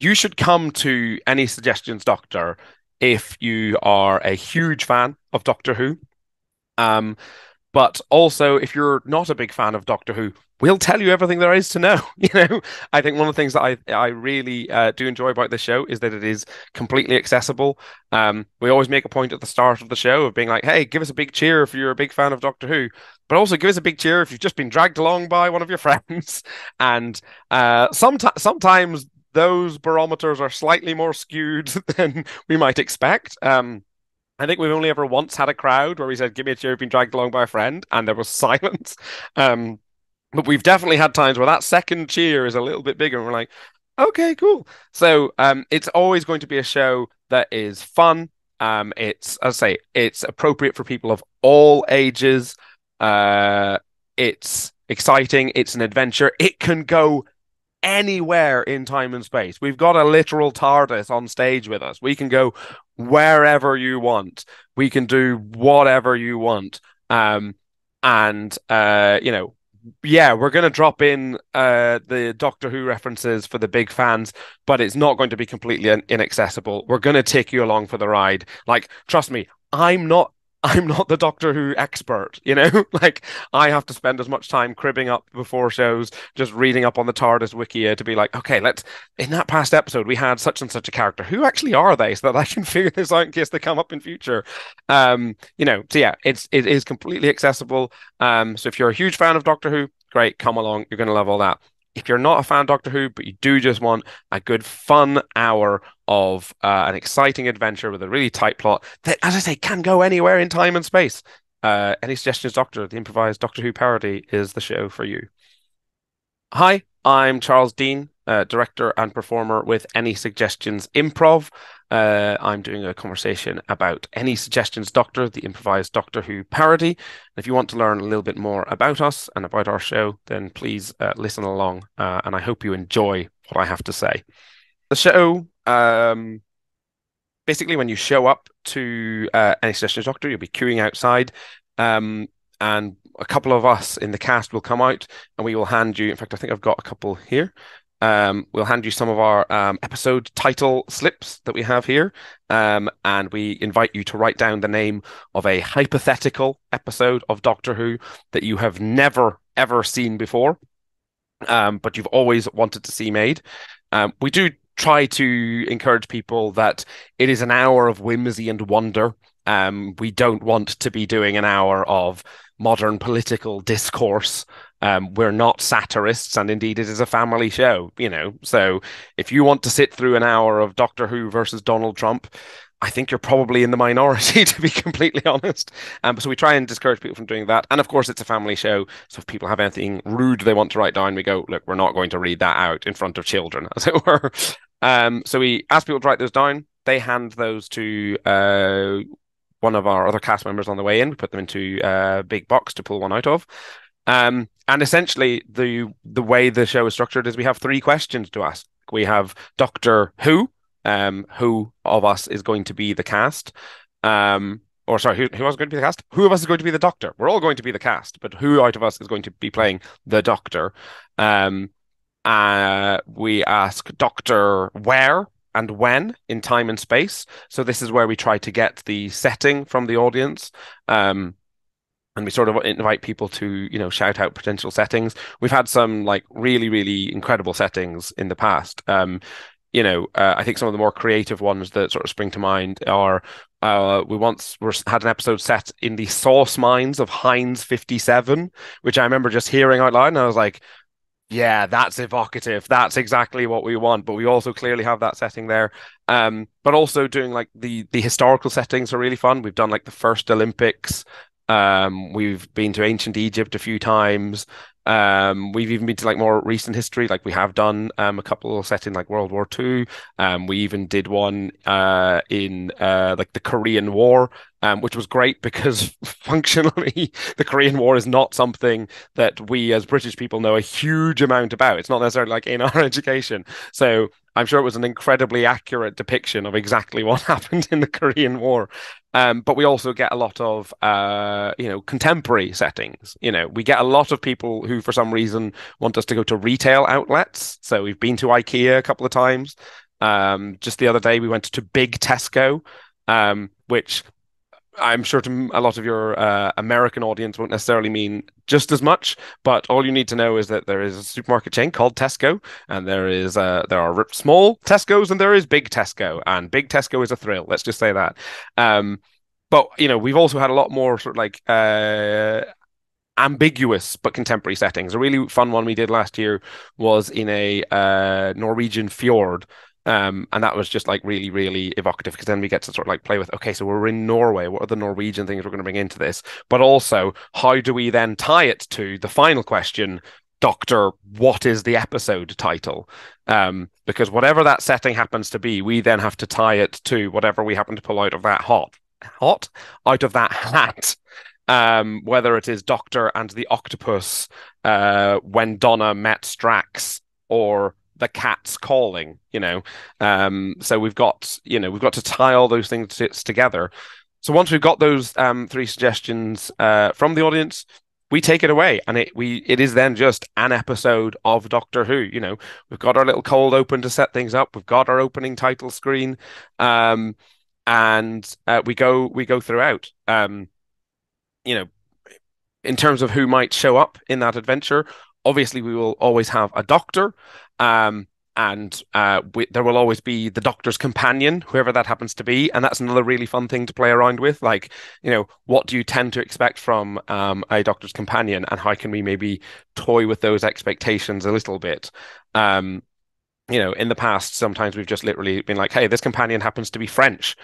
you should come to Any Suggestions Doctor if you are a huge fan of Doctor Who. But also, if you're not a big fan of Doctor Who, we'll tell you everything there is to know. You know, I think one of the things that I really do enjoy about this show is that it is completely accessible. We always make a point at the start of the show of being like, hey, give us a big cheer if you're a big fan of Doctor Who, but also give us a big cheer if you've just been dragged along by one of your friends. And sometimes those barometers are slightly more skewed than we might expect. I think we've only ever once had a crowd where we said, give me a cheer, you've been dragged along by a friend, and there was silence. But we've definitely had times where that second cheer is a little bit bigger, and we're like, okay, cool. So it's always going to be a show that is fun. It's, as I say, it's appropriate for people of all ages. It's exciting. It's an adventure. It can go anywhere in time and space. We've got a literal TARDIS on stage with us. We can go wherever you want. We can do whatever you want. You know, yeah, we're going to drop in the Doctor Who references for the big fans, but it's not going to be completely inaccessible. We're going to take you along for the ride. Like, trust me, I'm not the Doctor Who expert, you know? Like, I have to spend as much time cribbing up before shows, just reading up on the TARDIS Wikia to be like, okay, let's, in that past episode, we had such and such a character. Who actually are they? So that I can figure this out in case they come up in future. You know, so yeah, it is completely accessible. So if you're a huge fan of Doctor Who, great, come along. You're going to love all that. If you're not a fan of Doctor Who, but you do just want a good fun hour of an exciting adventure with a really tight plot that, as I say, can go anywhere in time and space, Any Suggestions Doctor, the improvised Doctor Who parody, is the show for you. Hi, I'm Charles Deane, director and performer with Any Suggestions Improv. I'm doing a conversation about Any Suggestions Doctor, the improvised Doctor Who parody. And if you want to learn a little bit more about us and about our show, then please listen along. And I hope you enjoy what I have to say. The show, basically when you show up to Any Suggestions Doctor, you'll be queuing outside. And a couple of us in the cast will come out and we will hand you, in fact, I think I've got a couple here. We'll hand you some of our episode title slips that we have here, and we invite you to write down the name of a hypothetical episode of Doctor Who that you have never, ever seen before, but you've always wanted to see made. We do try to encourage people that it is an hour of whimsy and wonder. We don't want to be doing an hour of modern political discourse. We're not satirists, and indeed it is a family show, you know. So if you want to sit through an hour of Doctor Who versus Donald Trump, I think you're probably in the minority, to be completely honest. So we try and discourage people from doing that. And of course, it's a family show. So if people have anything rude they want to write down, we go, look, we're not going to read that out in front of children, as it were. So we ask people to write those down. They hand those to one of our other cast members on the way in. We put them into a big box to pull one out of. And essentially, the way the show is structured is we have three questions to ask. We have Doctor Who, who of us is going to be the cast? Who else is going to be the cast? Who of us is going to be the Doctor? We're all going to be the cast, but who out of us is going to be playing the Doctor? We ask Doctor Where and When in time and space. So this is where we try to get the setting from the audience. And we sort of invite people to, you know, shout out potential settings. We've had some like really, really incredible settings in the past. I think some of the more creative ones that sort of spring to mind are we once had an episode set in the sauce mines of Heinz 57, which I remember just hearing out loud. And I was like, yeah, that's evocative. That's exactly what we want. But we also clearly have that setting there. But also doing like the historical settings are really fun. We've done like the first Olympics. We've been to ancient Egypt a few times. We've even been to like more recent history. Like we have done a couple set in like World War II. We even did one in like the Korean War, which was great because functionally the Korean War is not something that we as British people know a huge amount about. It's not necessarily like in our education. So I'm sure it was an incredibly accurate depiction of exactly what happened in the Korean War. But we also get a lot of, contemporary settings. You know, we get a lot of people who, for some reason, want us to go to retail outlets. So we've been to IKEA a couple of times. Just the other day, we went to Big Tesco, which I'm sure to a lot of your American audience won't necessarily mean just as much, but all you need to know is that there is a supermarket chain called Tesco, and there are small Tesco's and there is Big Tesco, and Big Tesco is a thrill. Let's just say that. But you know, we've also had a lot more sort of like ambiguous but contemporary settings. A really fun one we did last year was in a Norwegian fjord. And that was just like really, really evocative, because then we get to sort of like play with, okay, so we're in Norway. What are the Norwegian things we're going to bring into this? But also, how do we then tie it to the final question, Doctor, what is the episode title? Because whatever that setting happens to be, we then have to tie it to whatever we happen to pull out of that out of that hat. Whether it is Doctor and the Octopus, when Donna met Strax, or the cat's calling, you know. So we've got to tie all those things together. So once we've got those three suggestions from the audience, we take it away, and it is then just an episode of Doctor Who. You know, we've got our little cold open to set things up. We've got our opening title screen, and we go throughout. You know, in terms of who might show up in that adventure, obviously we will always have a Doctor. There will always be the Doctor's companion, whoever that happens to be, and that's another really fun thing to play around with. Like, you know, what do you tend to expect from a Doctor's companion, and how can we maybe toy with those expectations a little bit? You know, in the past, sometimes we've just literally been like, "Hey, this companion happens to be French."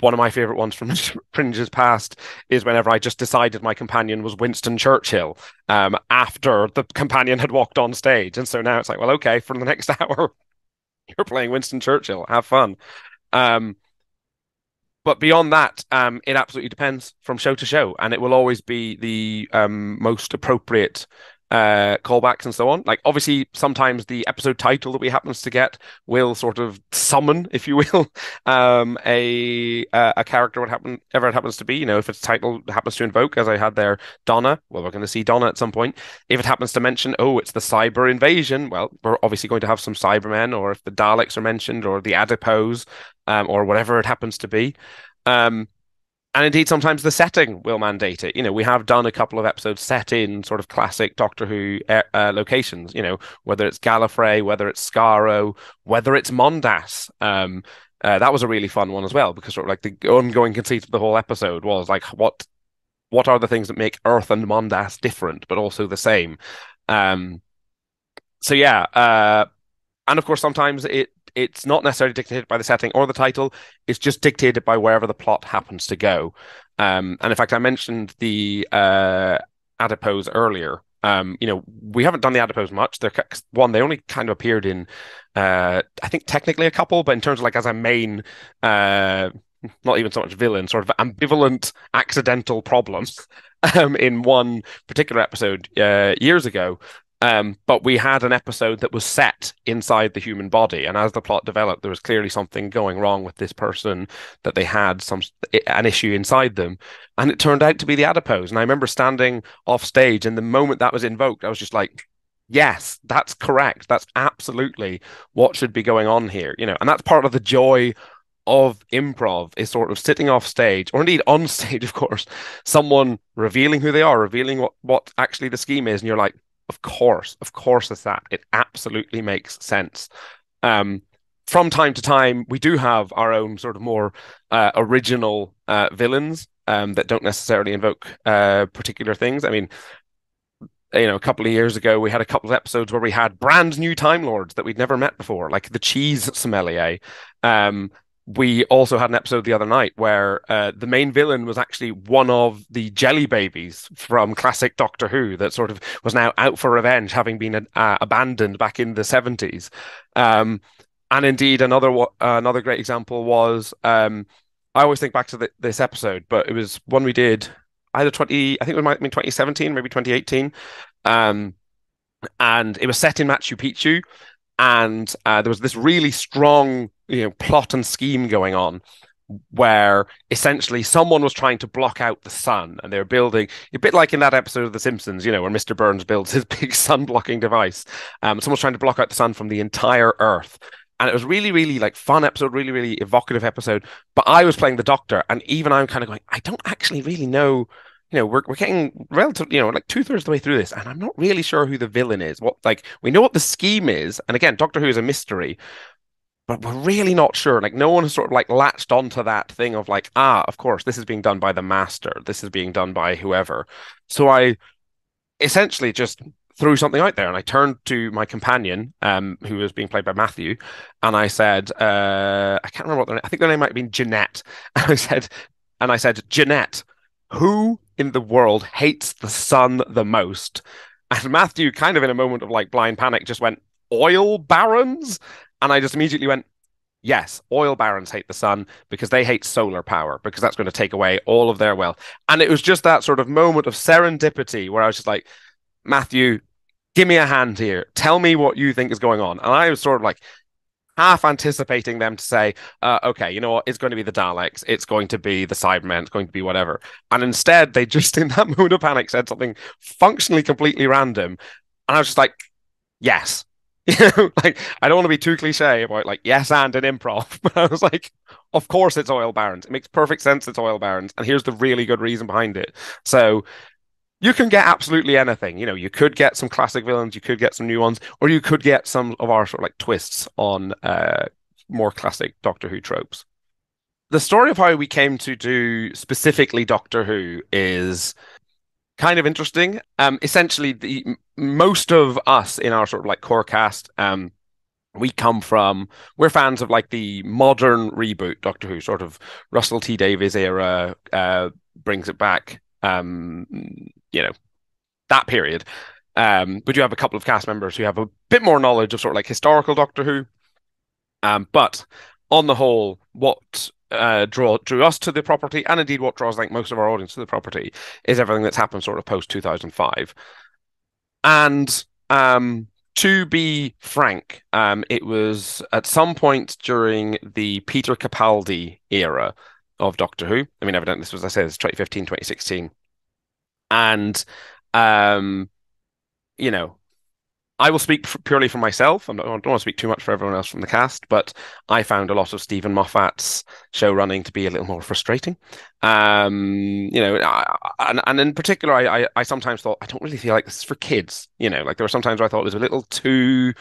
One of my favorite ones from Fringe's past is whenever I just decided my companion was Winston Churchill after the companion had walked on stage. And so now it's like, well, okay, for the next hour, you're playing Winston Churchill. Have fun. But beyond that, it absolutely depends from show to show. And it will always be the most appropriate callbacks and so on. Like, obviously, sometimes the episode title that we happens to get will sort of summon, if you will, a character, whatever it happens to be. You know, if its title happens to invoke, as I had there, Donna, well, we're going to see Donna at some point. If it happens to mention, oh, it's the cyber invasion, well, we're obviously going to have some Cybermen, or if the Daleks are mentioned, or the Adipose, or whatever it happens to be. And indeed, sometimes the setting will mandate it. You know, we have done a couple of episodes set in sort of classic Doctor Who locations, you know, whether it's Gallifrey, whether it's Skaro, whether it's Mondas. That was a really fun one as well, because sort of like the ongoing conceit of the whole episode was like, what are the things that make Earth and Mondas different, but also the same? And of course, sometimes it's not necessarily dictated by the setting or the title. It's just dictated by wherever the plot happens to go. And in fact, I mentioned the Adipose earlier. You know, we haven't done the Adipose much. They only kind of appeared in, I think technically a couple, but in terms of like as a main, not even so much villain, sort of ambivalent, accidental problems in one particular episode years ago. But we had an episode that was set inside the human body, and as the plot developed, there was clearly something going wrong with this person, that they had an issue inside them, and it turned out to be the Adipose. And I remember standing off stage, and the moment that was invoked, I was just like, yes, that's correct. That's absolutely what should be going on here, you know. And that's part of the joy of improv, is sort of sitting off stage, or indeed on stage, of course, someone revealing who they are, revealing what actually the scheme is, and you're like, Of course it's that. It absolutely makes sense. From time to time, we do have our own sort of more original villains that don't necessarily invoke particular things. I mean, you know, a couple of years ago, we had a couple of episodes where we had brand new Time Lords that we'd never met before, like the Cheese Sommelier. We also had an episode the other night where the main villain was actually one of the jelly babies from classic Doctor Who that sort of was now out for revenge, having been abandoned back in the 70s. And indeed, another great example was, I always think back to this episode, but it was one we did either 2017, maybe 2018. And it was set in Machu Picchu. And there was this really strong, you know, plot and scheme going on, where essentially someone was trying to block out the sun, and they were building a bit like in that episode of The Simpsons, you know, where Mr. Burns builds his big sun blocking device. Someone's trying to block out the sun from the entire Earth. And it was really, really like fun episode, really, really evocative episode. But I was playing the Doctor, and even I'm kind of going, I don't actually really know. You know, we're getting relatively, you know, like 2/3 of the way through this, and I'm not really sure who the villain is. What, like, we know what the scheme is, and again, Doctor Who is a mystery, but we're really not sure. Like, no one has sort of like latched onto that thing of like, ah, of course, this is being done by the Master, this is being done by whoever. So I essentially just threw something out there, and I turned to my companion, who was being played by Matthew, and I said, I can't remember what their name. I think their name might have been Jeanette. And I said, Jeanette, who in the world hates the sun the most? And Matthew, kind of in a moment of like blind panic, just went, oil barons? And I just immediately went, yes, oil barons hate the sun because they hate solar power, because that's going to take away all of their wealth. And it was just that sort of moment of serendipity where I was just like, Matthew, give me a hand here. Tell me what you think is going on. And I was sort of like half anticipating them to say, okay, you know what? It's going to be the Daleks. It's going to be the Cybermen. It's going to be whatever. And instead, they just in that moment of panic said something functionally completely random. And I was just like, yes. You know, like, I don't want to be too cliche about like, yes, and an improv. But I was like, of course it's oil barons. It makes perfect sense it's oil barons. And here's the really good reason behind it. So you can get absolutely anything. You know, you could get some classic villains, you could get some new ones, or you could get some of our sort of like twists on more classic Doctor Who tropes. The story of how we came to do specifically Doctor Who is kind of interesting. Essentially, the most of us in our sort of like core cast, we're fans of like the modern reboot Doctor Who, sort of Russell T Davies era, brings it back. You know, that period. But you have a couple of cast members who have a bit more knowledge of sort of like historical Doctor Who. But on the whole, what drew us to the property, and indeed what draws like most of our audience to the property, is everything that's happened sort of post 2005. And to be frank, it was at some point during the Peter Capaldi era of Doctor Who. I mean, evidently, this was, as I say, this is 2015, 2016. And, you know, I will speak purely for myself. I don't want to speak too much for everyone else from the cast, but I found a lot of Stephen Moffat's show running to be a little more frustrating. You know, and in particular, I sometimes thought, I don't really feel like this is for kids. You know, like there were some times where I thought it was a little too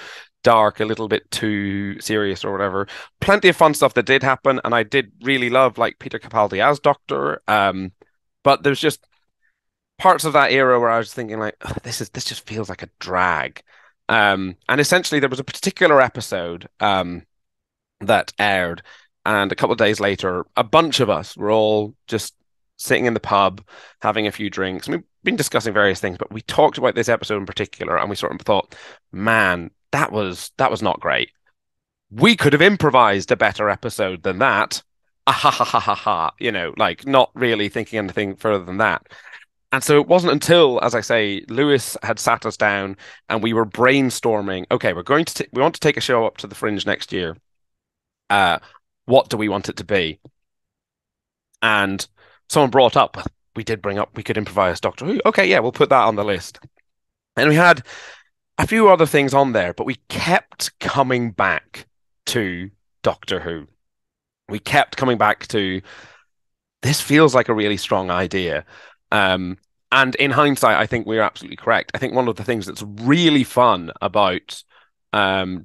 dark, a little bit too serious or whatever. Plenty of fun stuff that did happen, and I did really love like Peter Capaldi as Doctor, but there's just parts of that era where I was thinking like, oh, this just feels like a drag. And essentially there was a particular episode that aired, and a couple of days later a bunch of us were all just sitting in the pub having a few drinks, and we've been discussing various things, but we talked about this episode in particular, and we sort of thought, man, that was not great. We could have improvised a better episode than that. You know, like not really thinking anything further than that. And so it wasn't until, as I say, Lewis had sat us down and we were brainstorming, okay, we want to take a show up to the Fringe next year. What do we want it to be? And someone brought up, we could improvise Doctor Who. Okay, yeah, we'll put that on the list. And we had a few other things on there, but we kept coming back to Doctor Who. We kept coming back to, this feels like a really strong idea. And in hindsight, I think we're absolutely correct. I think one of the things that's really fun about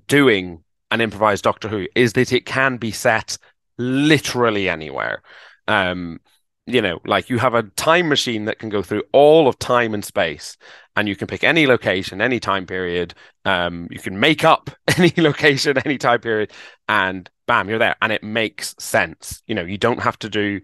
doing an improvised Doctor Who is that it can be set literally anywhere. You know, like you have a time machine that can go through all of time and space, and you can pick any location, any time period. You can make up any location, any time period, and bam, you're there. And it makes sense. You know, you don't have to do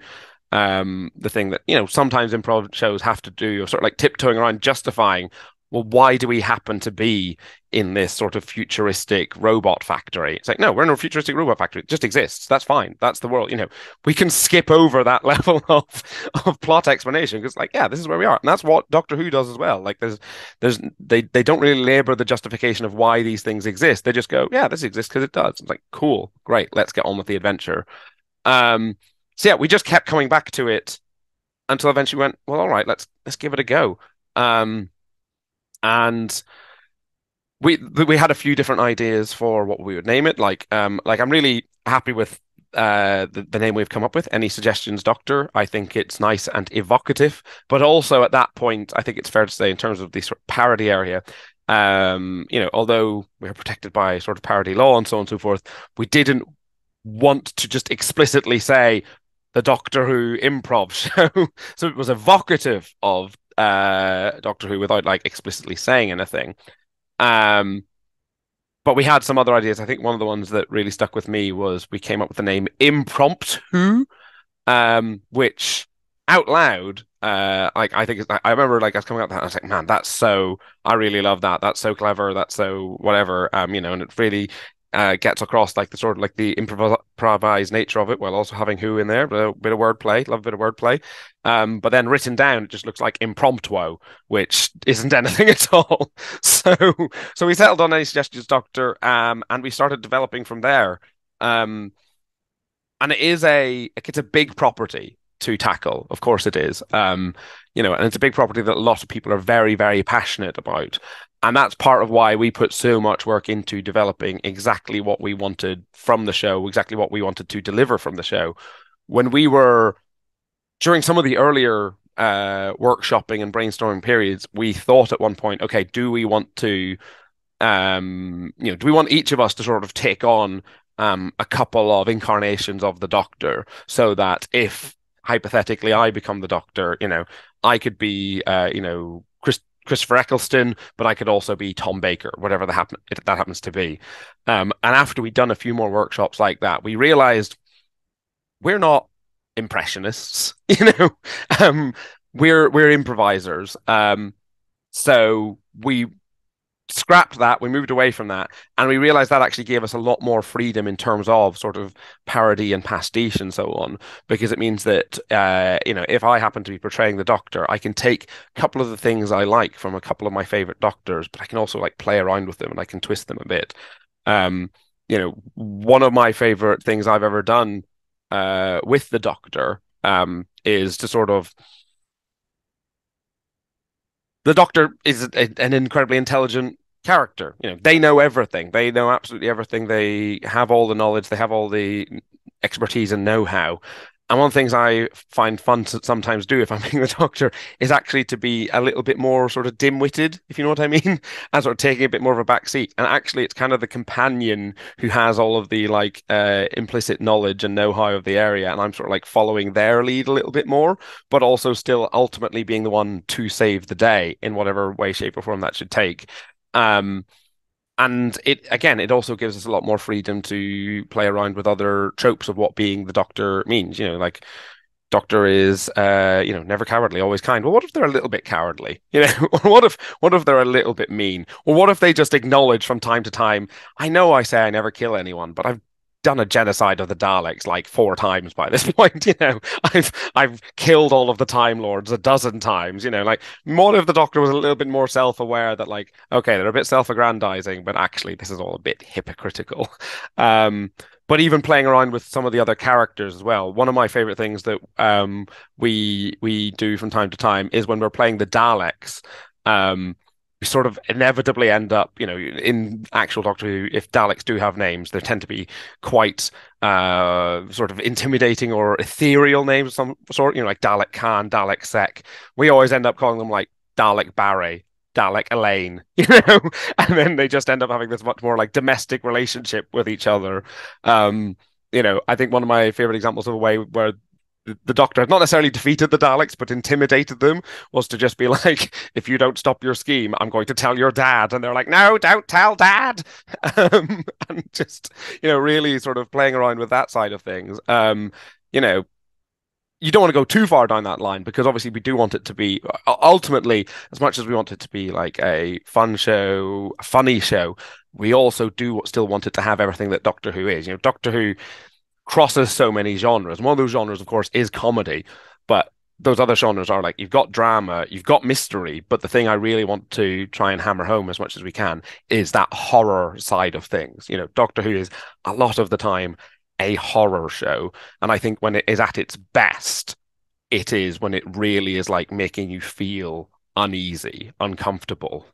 the thing that, you know, sometimes improv shows have to do, or sort of like tiptoeing around justifying, well, why do we happen to be in this sort of futuristic robot factory? It's like, no, we're in a futuristic robot factory. It just exists. That's fine. That's the world. You know, we can skip over that level of plot explanation because, like, yeah, this is where we are. And that's what Doctor Who does as well. Like, they don't really labor the justification of why these things exist. They just go, yeah, this exists because it does. It's like, cool, great, let's get on with the adventure. So yeah, we just kept coming back to it until eventually we went, well, all right, let's give it a go. And we had a few different ideas for what we would name it. Like I'm really happy with the name we've come up with, Any Suggestions Doctor. I think it's nice and evocative, but also at that point, I think it's fair to say, in terms of the sort of parody area, you know, although we are protected by sort of parody law and so on and so forth, we didn't want to just explicitly say the Doctor Who improv show. So it was evocative of Doctor Who without like explicitly saying anything. But we had some other ideas. I think one of the ones that really stuck with me was we came up with the name Impromptu, which out loud, I think it's, I remember like I was coming up with that and I was like, man, that's so, I really love that. That's so clever. That's so whatever, you know, and it really gets across like the sort of like the improvised nature of it while also having Who in there, but a bit of wordplay, love a bit of wordplay. But then written down, it just looks like Impromptu, which isn't anything at all. So we settled on Any Suggestions Doctor, and we started developing from there. And it is it's a big property to tackle. Of course it is. You know, and it's a big property that a lot of people are very, very passionate about. And that's part of why we put so much work into developing exactly what we wanted from the show, exactly what we wanted to deliver from the show. When we were, during some of the earlier workshopping and brainstorming periods, we thought at one point, okay, do we want to, you know, do we want each of us to sort of take on a couple of incarnations of the Doctor, so that if hypothetically I become the Doctor, you know, I could be, you know, Christopher Eccleston, but I could also be Tom Baker, whatever that happens to be. And after we'd done a few more workshops like that, we realized we're not impressionists, you know, we're improvisers. So we scrapped that, we moved away from that, and we realized that actually gave us a lot more freedom in terms of sort of parody and pastiche and so on, because it means that you know, if I happen to be portraying the Doctor, I can take a couple of the things I like from a couple of my favorite Doctors, but I can also like play around with them and I can twist them a bit. You know, one of my favorite things I've ever done with the Doctor is to sort of, the Doctor is an incredibly intelligent character. You know, they know everything. They know absolutely everything. They have all the knowledge. They have all the expertise and know-how. And one of the things I find fun to sometimes do if I'm being the Doctor is actually to be a little bit more sort of dim-witted, if you know what I mean, and sort of taking a bit more of a back seat. And actually, it's kind of the companion who has all of the like implicit knowledge and know-how of the area, and I'm sort of like following their lead a little bit more, but also still ultimately being the one to save the day in whatever way, shape, or form that should take. And it, again, it also gives us a lot more freedom to play around with other tropes of what being the Doctor means. You know, like Doctor is, you know, never cowardly, always kind. Well, what if they're a little bit cowardly? You know, what if they're a little bit mean? Or what if they just acknowledge from time to time, I know I say I never kill anyone, but I've done a genocide of the Daleks like 4 times by this point. You know, I've killed all of the Time Lords a dozen times. You know, like, more if the Doctor was a little bit more self-aware that like, okay, they're a bit self-aggrandizing, but actually this is all a bit hypocritical. But even playing around with some of the other characters as well. One of my favorite things that we do from time to time is when we're playing the Daleks, we sort of inevitably end up, you know, in actual Doctor Who, if Daleks do have names, they tend to be quite sort of intimidating or ethereal names of some sort, you know, like Dalek Khan, Dalek Sec. We always end up calling them like Dalek Barry, Dalek Elaine, you know, and then they just end up having this much more like domestic relationship with each other. You know, I think one of my favorite examples of a way where the Doctor had not necessarily defeated the Daleks, but intimidated them, was to just be like, if you don't stop your scheme, I'm going to tell your dad. And they're like, no, don't tell Dad. And just, you know, really sort of playing around with that side of things. You know, you don't want to go too far down that line, because obviously we do want it to be, ultimately, as much as we want it to be like a fun show, a funny show, we also do still want it to have everything that Doctor Who is. You know, Doctor Who crosses so many genres. One of those genres, of course, is comedy, but those other genres are like, you've got drama, you've got mystery, but the thing I really want to try and hammer home as much as we can is that horror side of things. You know, Doctor Who is a lot of the time a horror show, and I think when it is at its best, it is when it really is like making you feel uneasy, uncomfortable.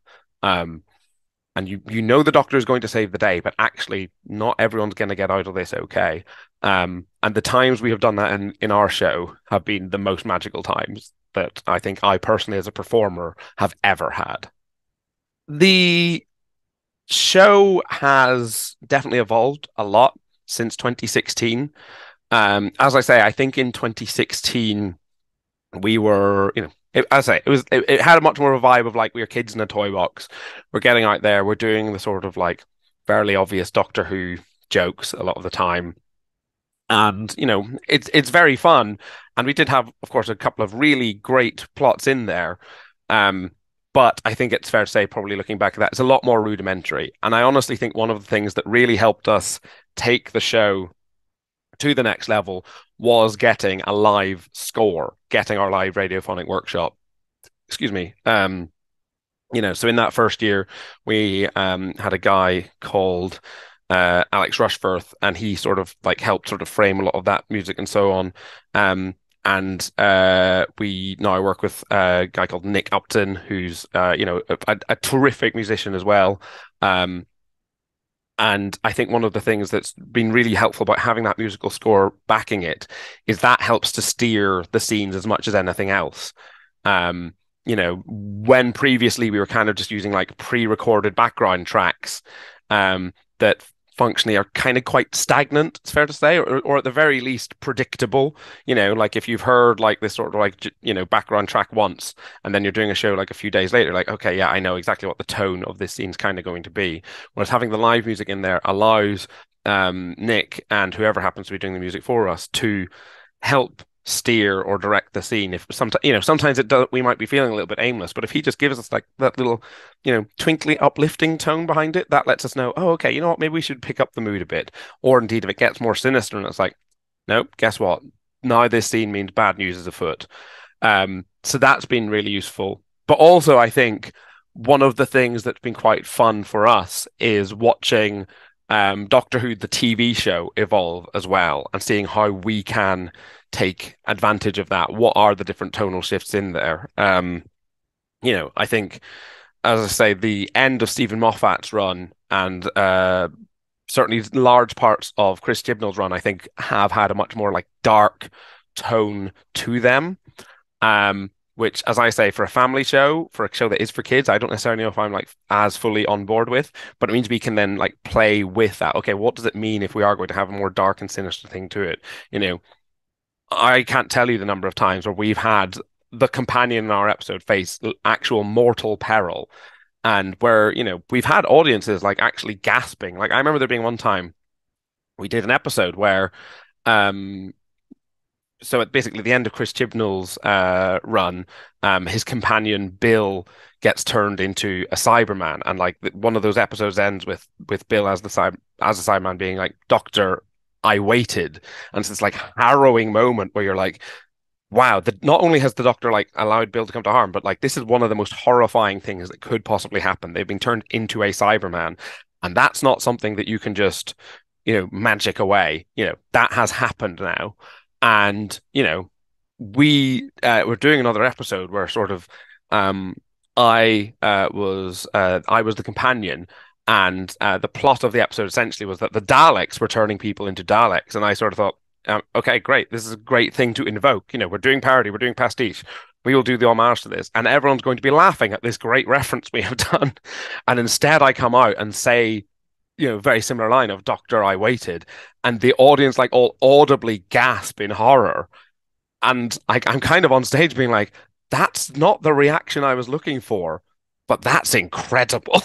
and you know the Doctor is going to save the day, but actually not everyone's going to get out of this okay. And the times we have done that in our show have been the most magical times that I think I personally as a performer have ever had. The show has definitely evolved a lot since 2016. As I say, I think in 2016 we were, it had a much more of a vibe of like we were kids in a toy box. We're getting out there. We're doing the sort of like fairly obvious Doctor Who jokes a lot of the time. And, it's very fun. And we did have, of course, a couple of really great plots in there. But I think it's fair to say, probably looking back at that, it's a lot more rudimentary. And I honestly think one of the things that really helped us take the show to the next level was getting a live score, getting our live radiophonic workshop. Excuse me. So in that first year, we had a guy called Alex Rushforth, and he sort of like helped sort of frame a lot of that music and so on. And we now work with a guy called Nick Upton, who's, a terrific musician as well. And I think one of the things that's been really helpful about having that musical score backing it is that helps to steer the scenes as much as anything else. When previously we were kind of just using like pre-recorded background tracks that functionally are kind of quite stagnant, it's fair to say, or at the very least predictable, like if you've heard like this sort of like, background track once, and then you're doing a show like a few days later, like, okay, yeah, I know exactly what the tone of this scene's kind of going to be. Whereas having the live music in there allows Nick and whoever happens to be doing the music for us to help steer or direct the scene. If sometimes it does, we might be feeling a little bit aimless, but if he just gives us like that little twinkly uplifting tone behind it, that lets us know, oh, okay, you know what, maybe we should pick up the mood a bit. Or indeed, if it gets more sinister and it's like, nope, guess what, now this scene means bad news is afoot. So that's been really useful. But also I think one of the things that's been quite fun for us is watching Doctor Who the TV show evolve as well, and seeing how we can take advantage of that. What are the different tonal shifts in there? I think, as I say, the end of Stephen Moffat's run and certainly large parts of Chris Chibnall's run, I think, have had a much more like dark tone to them, which, as I say, for a family show, for a show that is for kids, I don't necessarily know if I'm like as fully on board with, but it means we can then like play with that. Okay, what does it mean if we are going to have a more dark and sinister thing to it? I can't tell you the number of times where we've had the companion in our episode face actual mortal peril, and where, we've had audiences like actually gasping. Like I remember there being one time we did an episode where, so at basically the end of Chris Chibnall's run, his companion Bill gets turned into a Cyberman, and like one of those episodes ends with Bill as a Cyberman being like, "Doctor, I waited," and so it's like harrowing moment where you're like, "Wow!" Not only has the Doctor like allowed Bill to come to harm, but like this is one of the most horrifying things that could possibly happen. They've been turned into a Cyberman, and that's not something that you can just magic away. That has happened now. And, we were doing another episode where sort of I was the companion, and the plot of the episode essentially was that the Daleks were turning people into Daleks. And I sort of thought, okay, great. This is a great thing to invoke. We're doing parody. We're doing pastiche. We will do the homage to this. And everyone's going to be laughing at this great reference we have done. And instead I come out and say, very similar line of "Doctor, I waited," and the audience like all audibly gasp in horror, and I'm kind of on stage being like, that's not the reaction I was looking for, but that's incredible.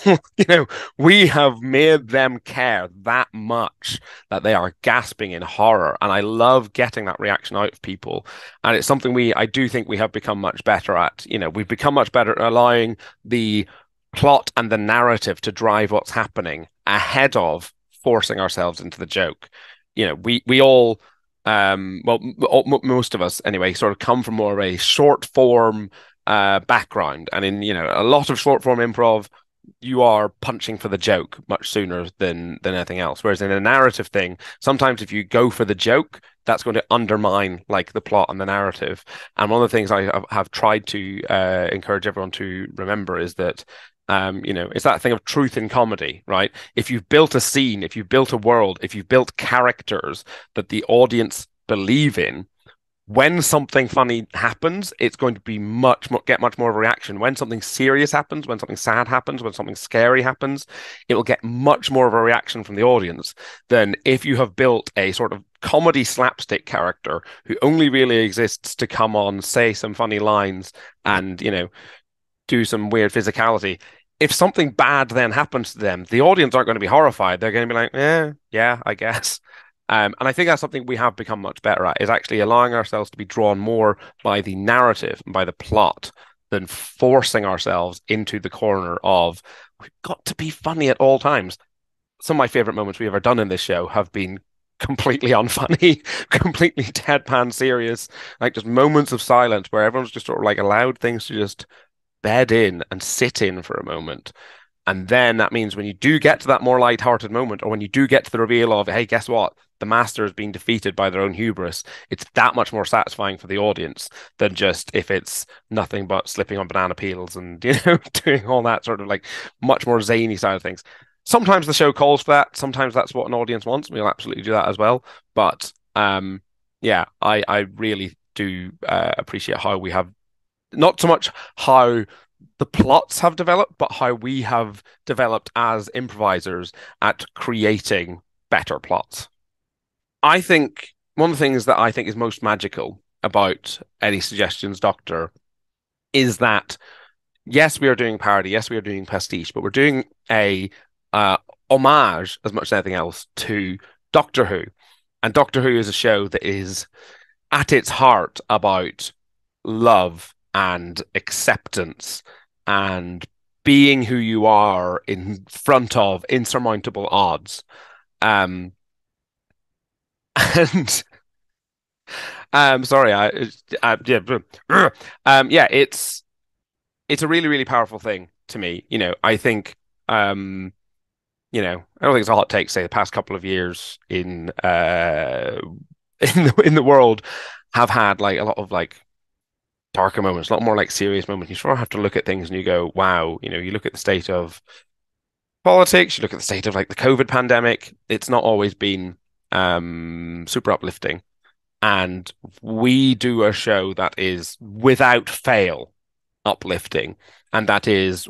We have made them care that much that they are gasping in horror, and I love getting that reaction out of people. And it's something I do think we have become much better at. We've become much better at allowing the plot and the narrative to drive what's happening ahead of forcing ourselves into the joke. We all, most of us anyway, sort of come from more of a short form background, and in a lot of short form improv, you are punching for the joke much sooner than anything else. Whereas in a narrative thing, sometimes if you go for the joke, that's going to undermine like the plot and the narrative. And one of the things I have tried to encourage everyone to remember is that You know, it's that thing of truth in comedy, right? If you've built a scene, if you've built a world, if you've built characters that the audience believe in, when something funny happens, it's going to be much more of a reaction. When something serious happens, when something sad happens, when something scary happens, it will get much more of a reaction from the audience than if you have built a sort of comedy slapstick character who only really exists to come on, say some funny lines, and, you know, do some weird physicality. If something bad then happens to them, the audience aren't going to be horrified. They're going to be like, yeah, I guess. And I think that's something we have become much better at, is actually allowing ourselves to be drawn more by the narrative and by the plot than forcing ourselves into the corner of, we've got to be funny at all times. Some of my favorite moments we've ever done in this show have been completely unfunny, completely deadpan serious, like just moments of silence where everyone's just sort of like allowed things to just bed in and sit in for a moment. And then that means when you do get to that more lighthearted moment, or when you do get to the reveal of, hey, guess what? The master has been defeated by their own hubris. It's that much more satisfying for the audience than just if it's nothing but slipping on banana peels and, you know, doing all that sort of like much more zany side of things. Sometimes the show calls for that. Sometimes that's what an audience wants. We'll absolutely do that as well. But I really do appreciate how we have, not so much how the plots have developed, but how we have developed as improvisers at creating better plots. I think one of the things that I think is most magical about Any Suggestions Doctor is that, yes, we are doing parody, yes, we are doing pastiche, but we're doing a homage, as much as anything else, to Doctor Who. And Doctor Who is a show that is at its heart about love and acceptance and being who you are in front of insurmountable odds. It's a really, really powerful thing to me. You know, I think, I don't think it's a hot take to say the past couple of years in the world have had like a lot of like darker moments, a lot more like serious moments. You sort of have to look at things and you go, wow, you know, you look at the state of politics, you look at the state of like the COVID pandemic, it's not always been super uplifting. And we do a show that is without fail uplifting, and that is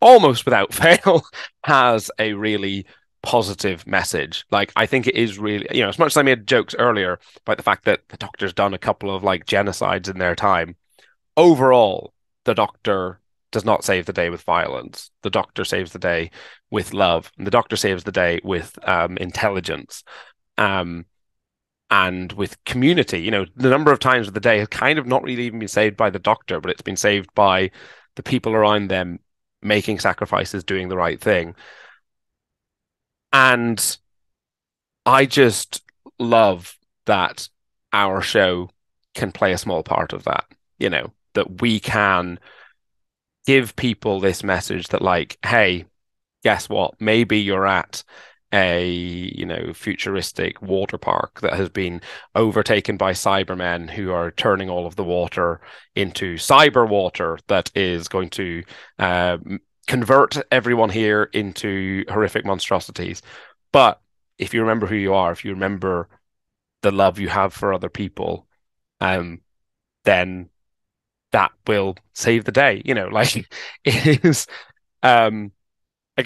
almost without fail has a really positive message. Like, I think it is really, you know, as much as I made jokes earlier about the fact that the Doctor's done a couple of like genocides in their time, overall the Doctor does not save the day with violence. The Doctor saves the day with love, and the Doctor saves the day with intelligence and with community. You know, the number of times of the day has kind of not really even been saved by the Doctor, but it's been saved by the people around them making sacrifices, doing the right thing. And I just love that our show can play a small part of that, you know, that we can give people this message that like, hey, guess what? Maybe you're at a, you know, futuristic water park that has been overtaken by Cybermen who are turning all of the water into cyber water that is going to convert everyone here into horrific monstrosities. But if you remember who you are, if you remember the love you have for other people, then that will save the day. You know, like, it is like,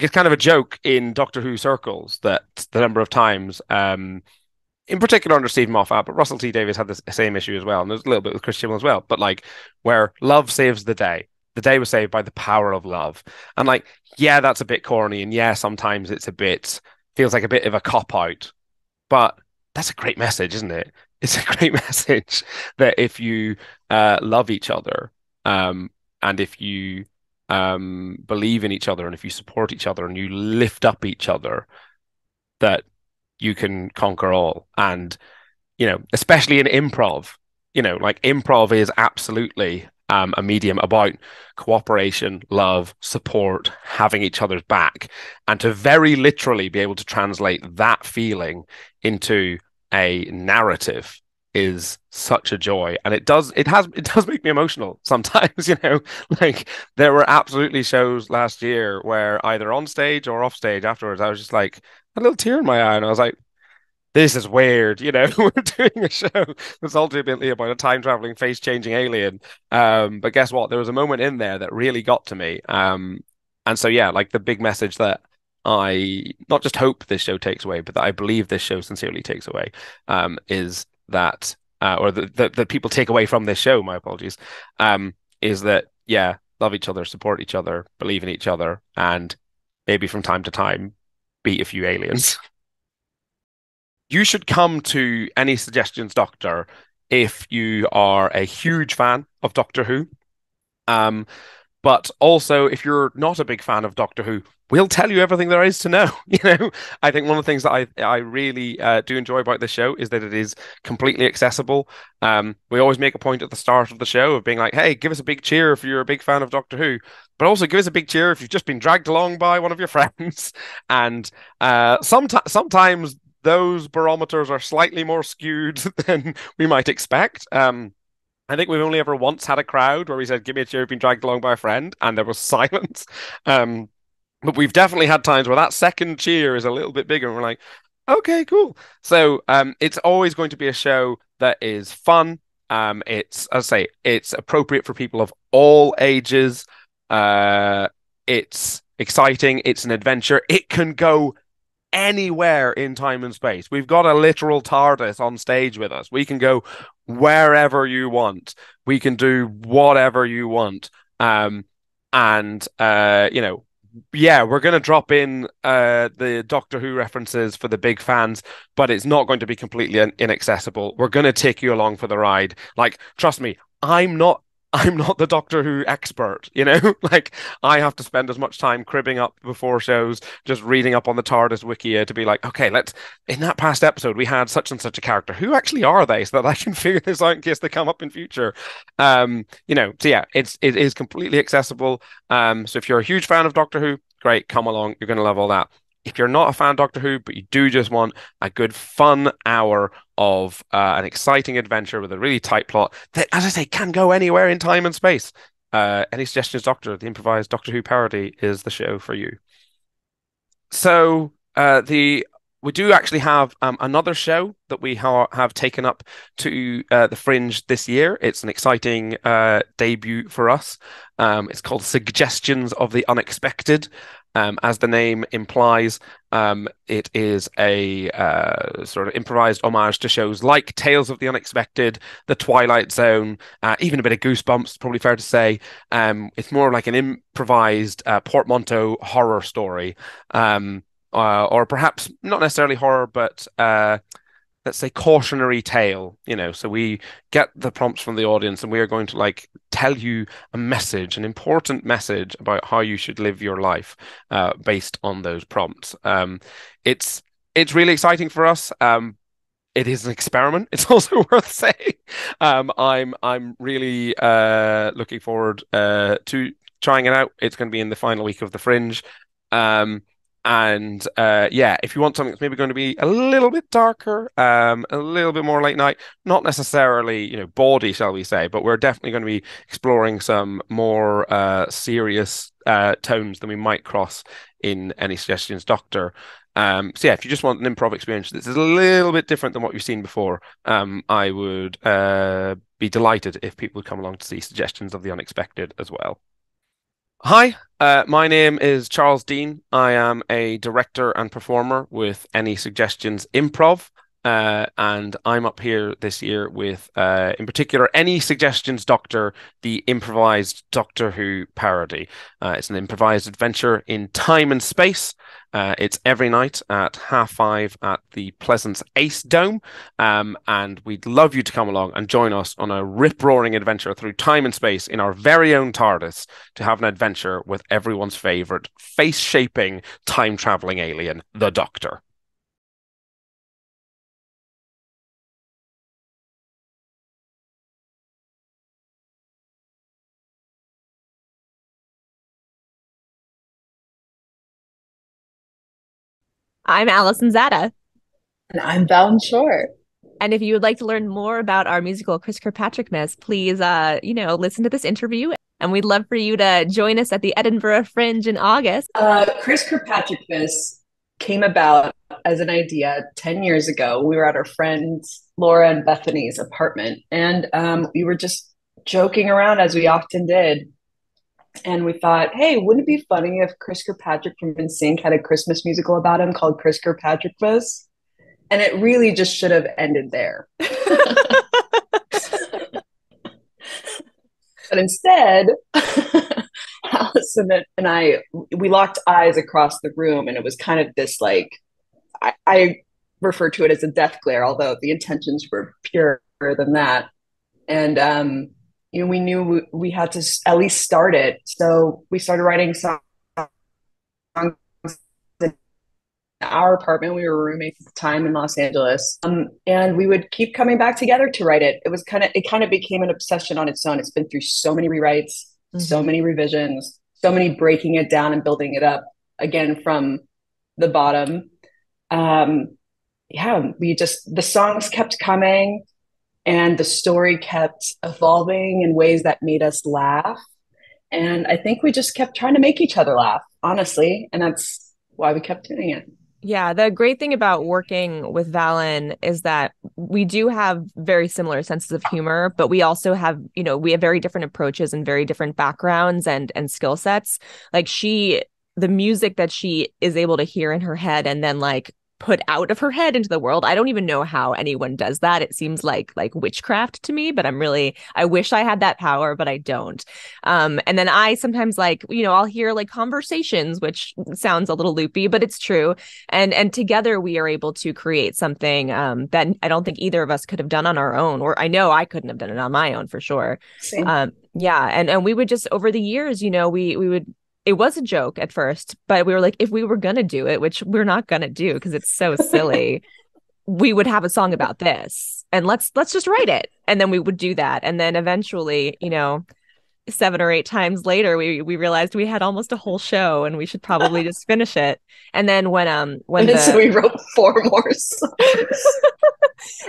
it's kind of a joke in Doctor Who circles that the number of times, in particular under Stephen Moffat, but Russell T Davies had the same issue as well, and there's a little bit with Chris Chibnall as well, but like, where love saves the day. The day was saved by the power of love. And like, yeah, that's a bit corny. And yeah, sometimes it's a bit, feels like a bit of a cop-out. But that's a great message, isn't it? It's a great message that if you love each other, and if you believe in each other, and if you support each other, and you lift up each other, that you can conquer all. And, you know, especially in improv, you know, like, improv is absolutely a medium about cooperation, love, support, having each other's back, and to very literally be able to translate that feeling into a narrative is such a joy, and it does make me emotional sometimes, you know. Like, there were absolutely shows last year where either on stage or off stage afterwards, I was just like a little tear in my eye, and I was like, this is weird, you know. We're doing a show that's ultimately about a time traveling face changing alien, but guess what, there was a moment in there that really got to me, and so yeah, like the big message that I not just hope this show takes away, but that I believe this show sincerely takes away, is that, or that people take away from this show, my apologies, is that, yeah, love each other, support each other, believe in each other, and maybe from time to time, beat a few aliens. You should come to Any Suggestions Doctor if you are a huge fan of Doctor Who, but also if you're not a big fan of Doctor Who, we'll tell you everything there is to know. You know, I think one of the things that I really do enjoy about this show is that it is completely accessible. We always make a point at the start of the show of being like, hey, give us a big cheer if you're a big fan of Doctor Who, but also give us a big cheer if you've just been dragged along by one of your friends. And sometimes those barometers are slightly more skewed than we might expect. I think we've only ever once had a crowd where we said, give me a cheer if you've been dragged along by a friend, and there was silence. But we've definitely had times where that second cheer is a little bit bigger, and we're like, okay, cool. So it's always going to be a show that is fun. It's, as I say, it's appropriate for people of all ages. It's exciting. It's an adventure. It can go anywhere in time and space. We've got a literal TARDIS on stage with us. We can go wherever you want. We can do whatever you want. You know, yeah, we're going to drop in the Doctor Who references for the big fans, but it's not going to be completely inaccessible. We're going to take you along for the ride. Like, trust me, I'm not the Doctor Who expert, you know? Like, I have to spend as much time cribbing up before shows, just reading up on the TARDIS Wikia to be like, okay, in that past episode, we had such and such a character. Who actually are they? So that I can figure this out in case they come up in future. You know, so yeah, it is completely accessible. So if you're a huge fan of Doctor Who, great, come along. You're going to love all that. If you're not a fan of Doctor Who, but you do just want a good fun hour of an exciting adventure with a really tight plot that, as I say, can go anywhere in time and space, Any Suggestions Doctor, the improvised Doctor Who parody, is the show for you. So we do actually have another show that we have taken up to the Fringe this year. It's an exciting debut for us. It's called Suggestions of the Unexpected. As the name implies, it is a sort of improvised homage to shows like Tales of the Unexpected, The Twilight Zone, even a bit of Goosebumps, it's probably fair to say. It's more like an improvised portmanteau horror story, or perhaps not necessarily horror, but let's say cautionary tale, you know. So we get the prompts from the audience and we are going to tell you a message, an important message about how you should live your life based on those prompts. It's really exciting for us. It is an experiment. It's also worth saying. I'm really looking forward to trying it out. It's going to be in the final week of the Fringe. Yeah, if you want something that's maybe going to be a little bit darker, a little bit more late night, not necessarily, you know, bawdy, shall we say, but we're definitely going to be exploring some more serious tones than we might cross in Any Suggestions Doctor. So yeah, if you just want an improv experience that's a little bit different than what you've seen before, I would be delighted if people would come along to see Suggestions of the Unexpected as well. Hi, my name is Charles Deane. I am a director and performer with Any Suggestions Improv, and I'm up here this year with, in particular, Any Suggestions Doctor, the improvised Doctor Who parody. It's an improvised adventure in time and space. It's every night at 5:30 at the Pleasance Ace Dome, and we'd love you to come along and join us on a rip-roaring adventure through time and space in our very own TARDIS to have an adventure with everyone's favourite face-shaping, time-travelling alien, the Doctor. I'm Alison Zatta. And I'm Valen Shore. And if you would like to learn more about our musical Chris Kirkpatrick Mess, please, listen to this interview. And we'd love for you to join us at the Edinburgh Fringe in August. Chris Kirkpatrick Mess came about as an idea 10 years ago. We were at our friends Laura and Bethany's apartment, and we were just joking around as we often did. And we thought, hey, wouldn't it be funny if Chris Kirkpatrick from NSYNC had a Christmas musical about him called Chris Kirkpatrick Mess? And it really just should have ended there. But instead, Alison and I, we locked eyes across the room, and it was kind of this, like, I refer to it as a death glare, although the intentions were purer than that. And, we knew we had to at least start it. So we started writing songs in our apartment. We were roommates at the time in Los Angeles. And we would keep coming back together to write it. It kind of became an obsession on its own. It's been through so many rewrites, so many revisions, so many breaking it down and building it up again from the bottom. The songs kept coming. And the story kept evolving in ways that made us laugh. And I think we just kept trying to make each other laugh, honestly. And that's why we kept doing it. Yeah, the great thing about working with Valen is that we do have very similar senses of humor, but we also have, we have very different approaches and very different backgrounds and skill sets. Like the music that she is able to hear in her head and then put out of her head into the world. I don't even know how anyone does that. It seems like witchcraft to me, but I wish I had that power, but I don't. And then I sometimes I'll hear conversations, which sounds a little loopy, but it's true. And together we are able to create something that I don't think either of us could have done on our own, or I know I couldn't have done it on my own for sure. Same. Yeah. And we would just, over the years, we would, it was a joke at first, but we were like, if we were going to do it, which we're not going to do because it's so silly, we would have a song about this and let's just write it. And then we would do that. And then eventually, 7 or 8 times later, we realized we had almost a whole show and we should probably just finish it. And then so we wrote 4 more songs.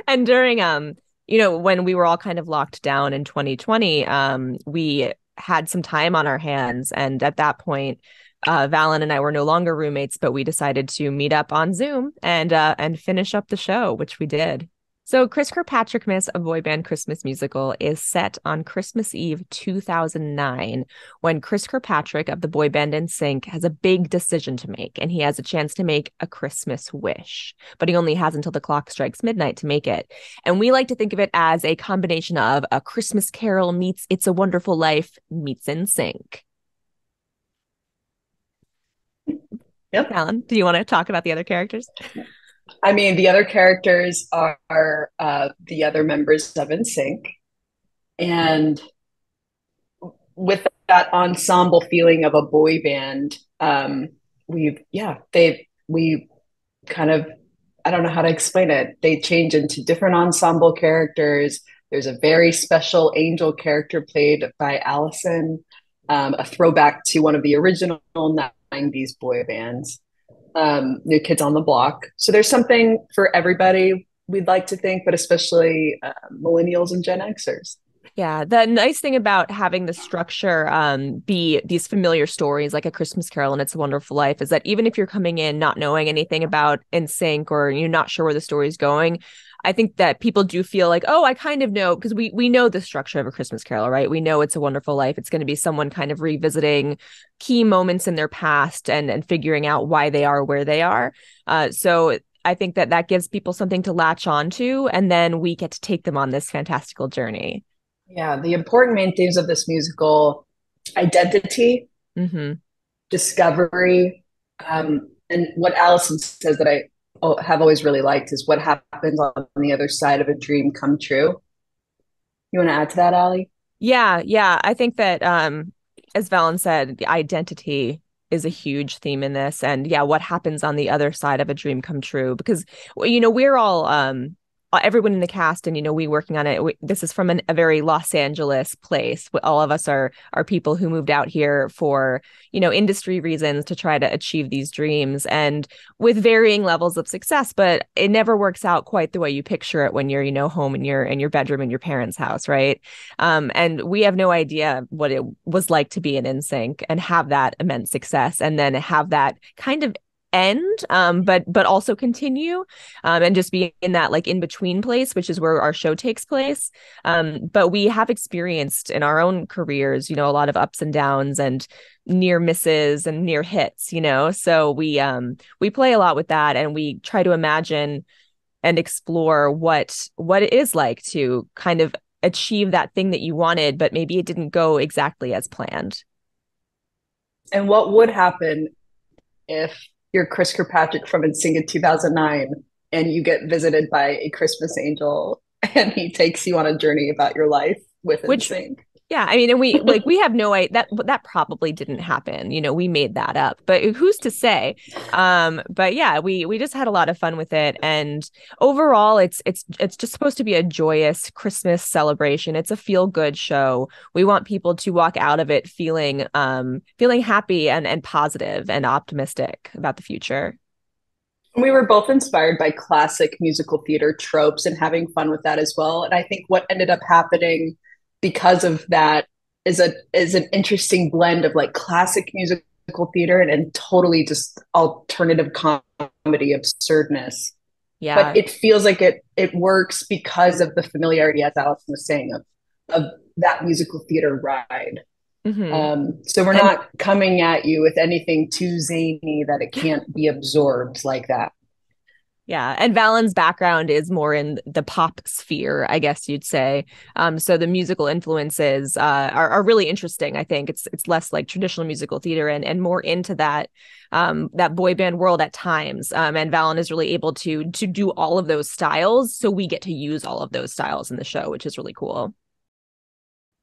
And during, when we were all kind of locked down in 2020, we had some time on our hands. And at that point, Valen and I were no longer roommates, but we decided to meet up on Zoom and finish up the show, which we did. So Chris Kirkpatrick Mess, a boy band Christmas musical, is set on Christmas Eve 2009, when Chris Kirkpatrick of the boy band NSYNC has a big decision to make, and he has a chance to make a Christmas wish, but he only has until the clock strikes midnight to make it. And we like to think of it as a combination of A Christmas Carol meets It's a Wonderful Life meets NSYNC. Yep. Alan, do you want to talk about the other characters? I mean, the other characters are the other members of NSYNC, and with that ensemble feeling of a boy band, we kind of, I don't know how to explain it. They change into different ensemble characters. There's a very special angel character played by Alison, a throwback to one of the original 90s boy bands. New Kids on the Block. So there's something for everybody, we'd like to think, but especially millennials and Gen Xers. Yeah, the nice thing about having the structure be these familiar stories like A Christmas Carol and It's a Wonderful Life is that even if you're coming in not knowing anything about NSYNC or you're not sure where the story's going, I think that people do feel like, oh, I kind of know, because we know the structure of A Christmas Carol, right? We know It's a Wonderful Life. It's going to be someone kind of revisiting key moments in their past and figuring out why they are where they are. So I think that gives people something to latch onto, and then we get to take them on this fantastical journey. Yeah, the important main themes of this musical: identity, discovery, and what Alison says that I have always really liked is what happens on the other side of a dream come true. You want to add to that, Allie? Yeah. I think that, as Valen said, identity is a huge theme in this. And yeah, what happens on the other side of a dream come true? Because, we're all everyone in the cast and, you know, we working on it. This is from a very Los Angeles place. All of us are people who moved out here for, you know, industry reasons to try to achieve these dreams and with varying levels of success. But it never works out quite the way you picture it when you're, you know, home in your bedroom in your parents' house. Right. And we have no idea what it was like to be in NSYNC and have that immense success and then have that kind of end, but also continue, and just be in that like in between place, which is where our show takes place. But we have experienced in our own careers, you know, a lot of ups and downs and near misses and near hits, you know, so we play a lot with that and we try to imagine and explore what it is like to kind of achieve that thing that you wanted, but maybe it didn't go exactly as planned. And what would happen if you're Chris Kirkpatrick from NSYNC in 2009 and you get visited by a Christmas angel and he takes you on a journey about your life with NSYNC? Yeah, I mean, and we like we have no idea that probably didn't happen. You know, we made that up, but who's to say? But yeah, we just had a lot of fun with it, and overall, it's just supposed to be a joyous Christmas celebration. It's a feel good show. We want people to walk out of it feeling happy and positive and optimistic about the future. We were both inspired by classic musical theater tropes and having fun with that as well. And I think what ended up happening because of that is an interesting blend of like classic musical theater and totally just alternative comedy absurdness. Yeah. But it feels like it works because of the familiarity, as Alison was saying, of that musical theater ride. Mm-hmm. So we're not coming at you with anything too zany that it can't be absorbed like that. Yeah. And Valen's background is more in the pop sphere, I guess you'd say. So the musical influences are really interesting. I think it's less like traditional musical theater and more into that that boy band world at times. And Valen is really able to do all of those styles. So we get to use all of those styles in the show, which is really cool.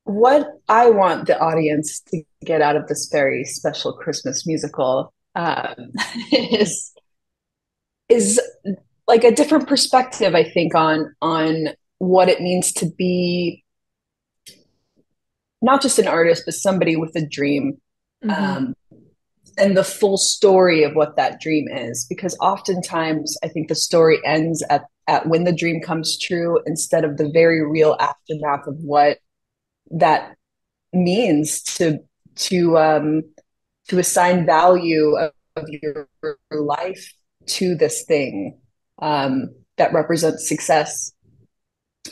What I want the audience to get out of this very special Christmas musical is like a different perspective, I think, on what it means to be not just an artist, but somebody with a dream, and the full story of what that dream is. Because oftentimes I think the story ends at when the dream comes true instead of the very real aftermath of what that means to assign value of your life to this thing that represents success.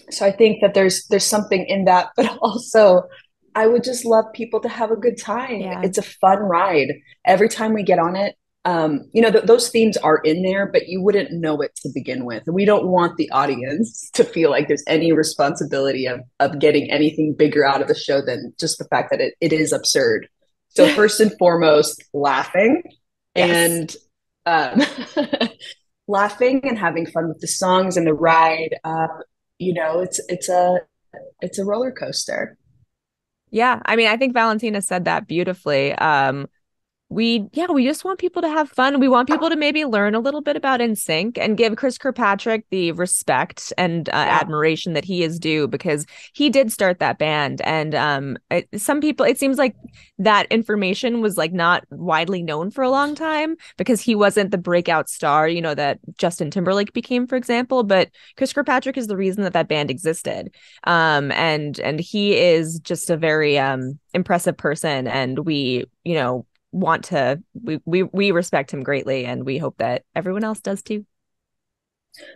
So I think that there's something in that, but also I would just love people to have a good time. Yeah. It's a fun ride. Every time we get on it, you know, those themes are in there, but you wouldn't know it to begin with. We don't want the audience to feel like there's any responsibility of getting anything bigger out of the show than just the fact that it is absurd. So first and foremost, laughing. Yes. And laughing and having fun with the songs and the ride. You know, it's a roller coaster. Yeah, I mean, I think Valentina said that beautifully. We just want people to have fun. We want people to maybe learn a little bit about NSYNC and give Chris Kirkpatrick the respect and admiration that he is due, because he did start that band. And some people, it seems like that information was like not widely known for a long time because he wasn't the breakout star, you know, that Justin Timberlake became, for example. But Chris Kirkpatrick is the reason that band existed. And he is just a very impressive person. And we, you know, we respect him greatly, and we hope that everyone else does too.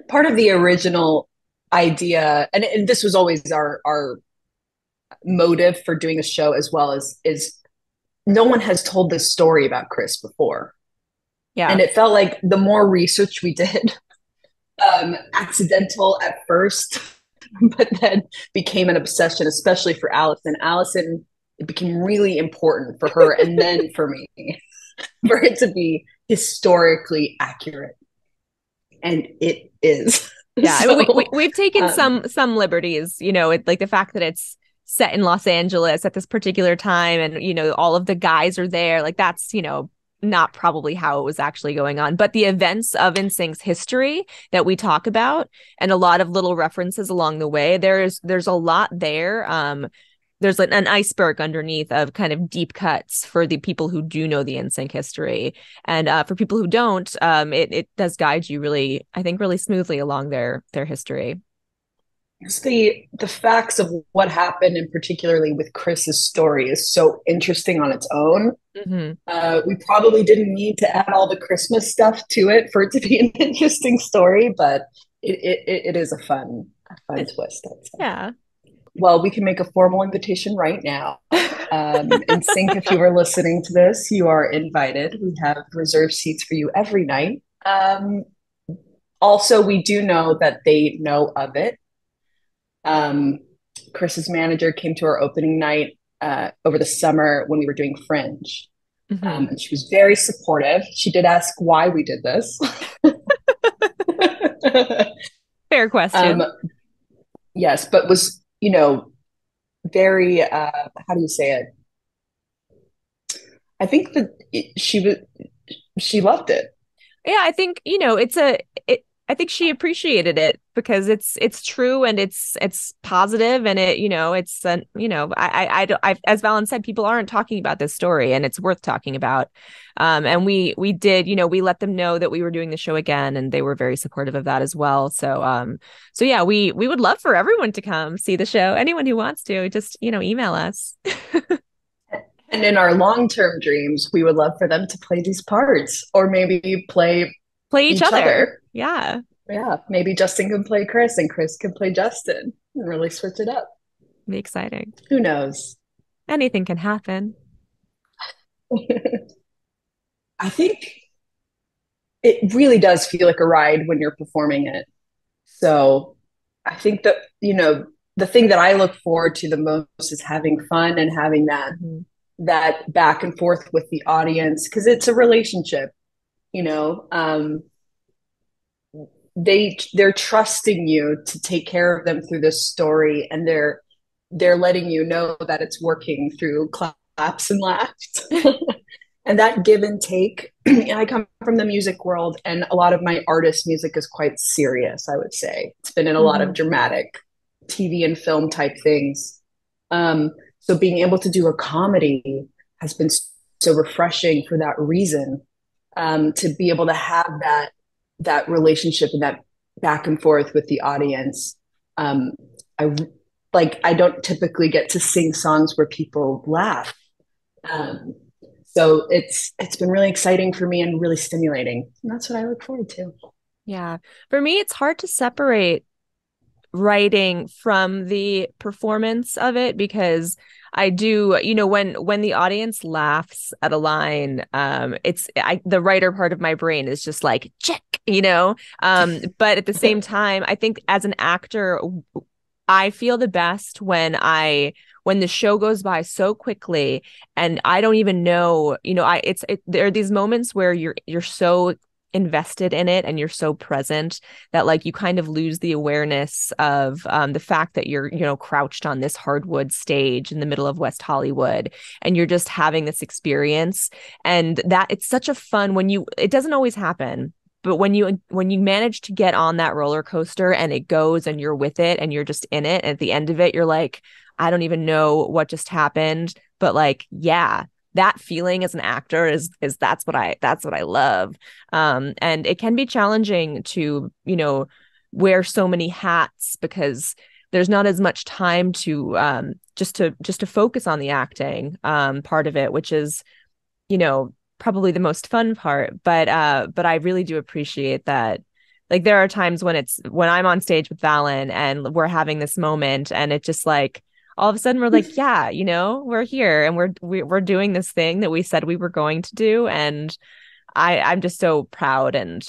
Part of the original idea, and this was always our motive for doing the show as well, is no one has told this story about Chris before. Yeah. And it felt like the more research we did, accidental at first, but then became an obsession, especially for Alison. It became really important for her and then for me, for it to be historically accurate. And it is. Yeah, so, we've taken some liberties, you know, like the fact that it's set in Los Angeles at this particular time and, you know, all of the guys are there. Like that's, you know, not probably how it was actually going on, but the events of NSYNC's history that we talk about and a lot of little references along the way. There's a lot there. There's an iceberg underneath of kind of deep cuts for the people who do know the NSYNC history. And for people who don't, it does guide you really, I think, really smoothly along their history. It's the facts of what happened, and particularly with Chris's story, is so interesting on its own. Mm-hmm. We probably didn't need to add all the Christmas stuff to it for it to be an interesting story, but it is a fun twist. I'd say. Yeah. Well, we can make a formal invitation right now. NSYNC, if you are listening to this, you are invited. We have reserved seats for you every night. Also, we do know that they know of it. Chris's manager came to our opening night over the summer when we were doing Fringe. Mm-hmm. And she was very supportive. She did ask why we did this. Fair question. Yes, but was, very, how do you say it? I think that she loved it. Yeah, I think, I think she appreciated it because it's true and it's positive and I as Valen said, people aren't talking about this story and it's worth talking about. And we did, we let them know that we were doing the show again and they were very supportive of that as well. So, yeah, we would love for everyone to come see the show. Anyone who wants to just, email us. And in our long-term dreams, we would love for them to play these parts or maybe play each other. Yeah. Yeah. Maybe Justin can play Chris and Chris can play Justin and really switch it up. Be exciting. Who knows? Anything can happen. I think it really does feel like a ride when you're performing it. So I think that, the thing that I look forward to the most is having fun and having that back and forth with the audience, because it's a relationship, they're trusting you to take care of them through this story, and they're letting you know that it's working through claps and laughs. And that give and take. I come from the music world, and a lot of my artist music is quite serious, I would say. It's been in a lot of dramatic TV and film type things. So being able to do a comedy has been so refreshing for that reason, to be able to have that relationship and that back and forth with the audience. I don't typically get to sing songs where people laugh. So it's been really exciting for me and really stimulating. And that's what I look forward to. Yeah. For me, it's hard to separate writing from the performance of it, because I do, when the audience laughs at a line, the writer part of my brain is just like, check, but at the same time, I think as an actor, I feel the best when the show goes by so quickly and I don't even know, there are these moments where you're so invested in it and you're so present that you kind of lose the awareness of the fact that you're crouched on this hardwood stage in the middle of West Hollywood and you're just having this experience, and that it's such a fun it doesn't always happen, but when you manage to get on that roller coaster and it goes and you're with it and you're just in it, and at the end of it you're like, I don't even know what just happened, but yeah. That feeling as an actor is that's what I love. And it can be challenging to, wear so many hats, because there's not as much time to just to focus on the acting part of it, which is, probably the most fun part. But I really do appreciate that. There are times when I'm on stage with Valen and we're having this moment and it just all of a sudden we're like, yeah, we're here and we're doing this thing that we said we were going to do. And I'm just so proud and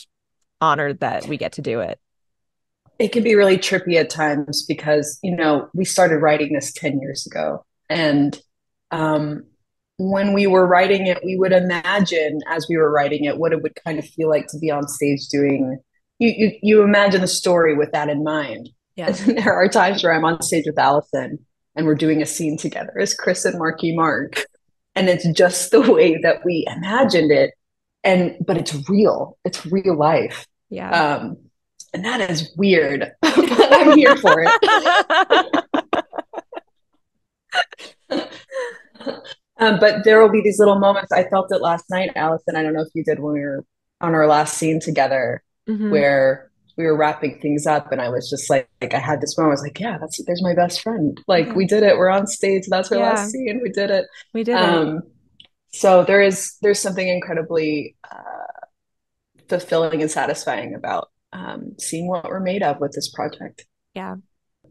honored that we get to do it. It can be really trippy at times because, we started writing this 10 years ago. And when we were writing it, we would imagine as we were writing it, what it would kind of feel like to be on stage doing. You imagine the story with that in mind. Yeah. And there are times where I'm on stage with Alison and we're doing a scene together as Chris and Marky Mark. and it's just the way that we imagined it. But it's real. It's real life. Yeah. And that is weird. But I'm here for it. But there will be these little moments. I felt it last night, Alison. I don't know if you did when we were on our last scene together, mm-hmm. where we were wrapping things up, and I was just like I had this moment. I was like, yeah, there's my best friend. Like, we did it. We're on stage. That's our last scene. We did it. We did it. So there's something incredibly fulfilling and satisfying about seeing what we're made of with this project. Yeah.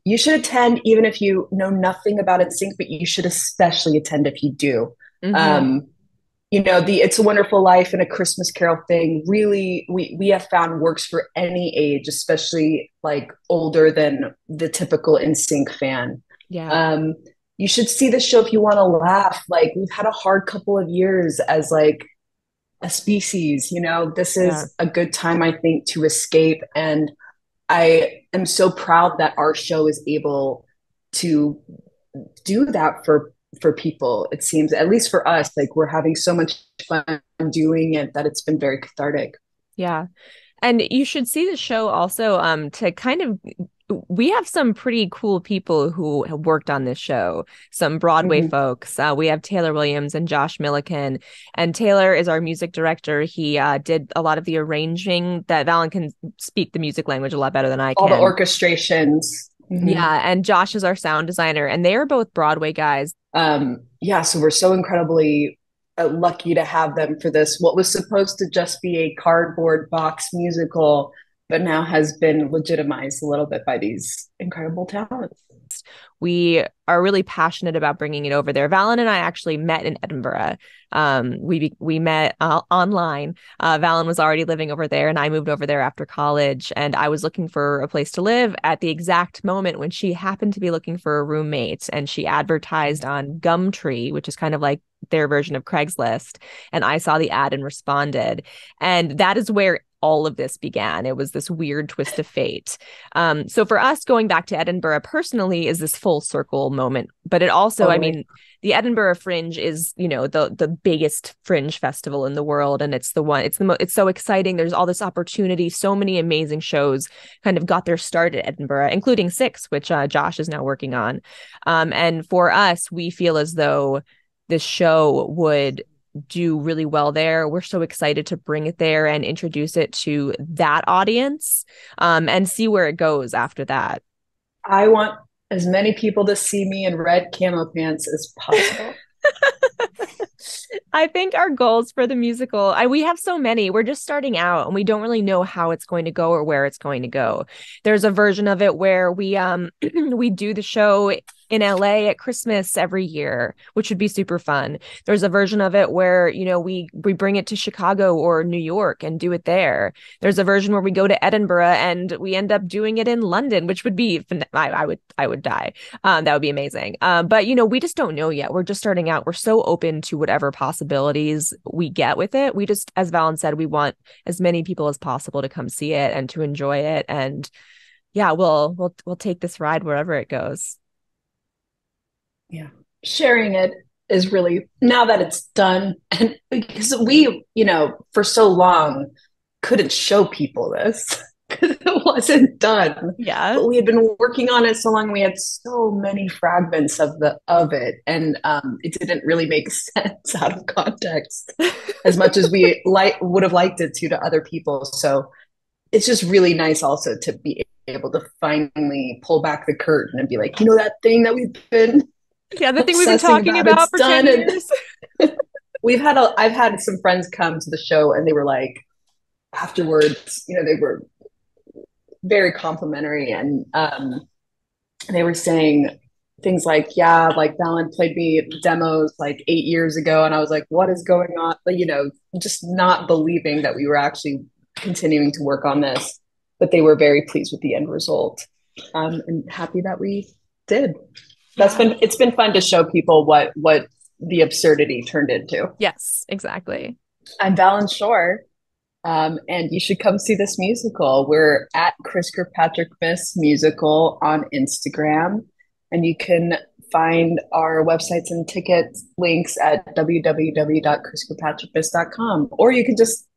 You should attend even if you know nothing about NSYNC, but you should especially attend if you do. Mm-hmm. You know, the It's a Wonderful Life and A Christmas Carol thing really we have found works for any age, especially like older than the typical NSYNC fan. Yeah. You should see the show if you want to laugh. Like, we've had a hard couple of years as like a species, you know. This is a good time, I think, to escape, and I am so proud that our show is able to do that for people. It seems, at least for us, like we're having so much fun doing it that it's been very cathartic. Yeah. And you should see the show also to kind of, we have some pretty cool people who have worked on this show, some Broadway mm-hmm. folks. We have Taylor Williams and Josh Milliken, and Taylor is our music director. He did a lot of the arranging. That Valen can speak the music language a lot better than I can. All the orchestrations. Mm-hmm. Yeah. And Josh is our sound designer, and they are both Broadway guys. Yeah. So we're so incredibly lucky to have them for this. What was supposed to just be a cardboard box musical, but now has been legitimized a little bit by these incredible talents. We are really passionate about bringing it over there. Valen and I actually met in Edinburgh. We met online. Valen was already living over there, and I moved over there after college. And I was looking for a place to live at the exact moment when she happened to be looking for a roommate. And she advertised on Gumtree, which is kind of like their version of Craigslist. And I saw the ad and responded. And that is where all of this began. It was this weird twist of fate. So for us, going back to Edinburgh personally is this full circle moment. But it also, I mean, the Edinburgh Fringe is, you know, the biggest fringe festival in the world. And it's the one, it's so exciting. There's all this opportunity. So many amazing shows kind of got their start at Edinburgh, including Six, which Josh is now working on. And for us, we feel as though this show would do really well there. We're so excited to bring it there and introduce it to that audience, and see where it goes after that. I want as many people to see me in red camo pants as possible. I think our goals for the musical, we have so many. We're just starting out, and we don't really know how it's going to go or where it's going to go. There's a version of it where we we do the show in LA at Christmas every year, which would be super fun. There's a version of it where, you know, we bring it to Chicago or New York and do it there. There's a version where we go to Edinburgh and we end up doing it in London, which would be, I would die. That would be amazing. But, you know, we just don't know yet. We're just starting out. We're so open to whatever possibilities we get with it. We just, as Valen said, we want as many people as possible to come see it and to enjoy it. And yeah, we'll take this ride wherever it goes. Yeah, sharing it is really, now that it's done, and because we, you know, for so long couldn't show people this because it wasn't done. Yeah, but we had been working on it so long. We had so many fragments of it, and it didn't really make sense out of context as much as we would have liked it to other people. So it's just really nice also to be able to finally pull back the curtain and be like, you know, that thing that we've been. Yeah, the thing we've been talking about for 10 years. I've had some friends come to the show, and they were like, afterwards, you know, they were very complimentary, and they were saying things like, yeah, like Valen played me demos like 8 years ago, and I was like, what is going on? But, you know, just not believing that we were actually continuing to work on this. But they were very pleased with the end result, and happy that we did. It's been fun to show people what the absurdity turned into. Yes, exactly. I'm Valen Shore, and you should come see this musical. We're at Chris Kirkpatrick Miss Musical on Instagram, and you can find our websites and ticket links at www.chriskirkpatrickmas.com, or you can just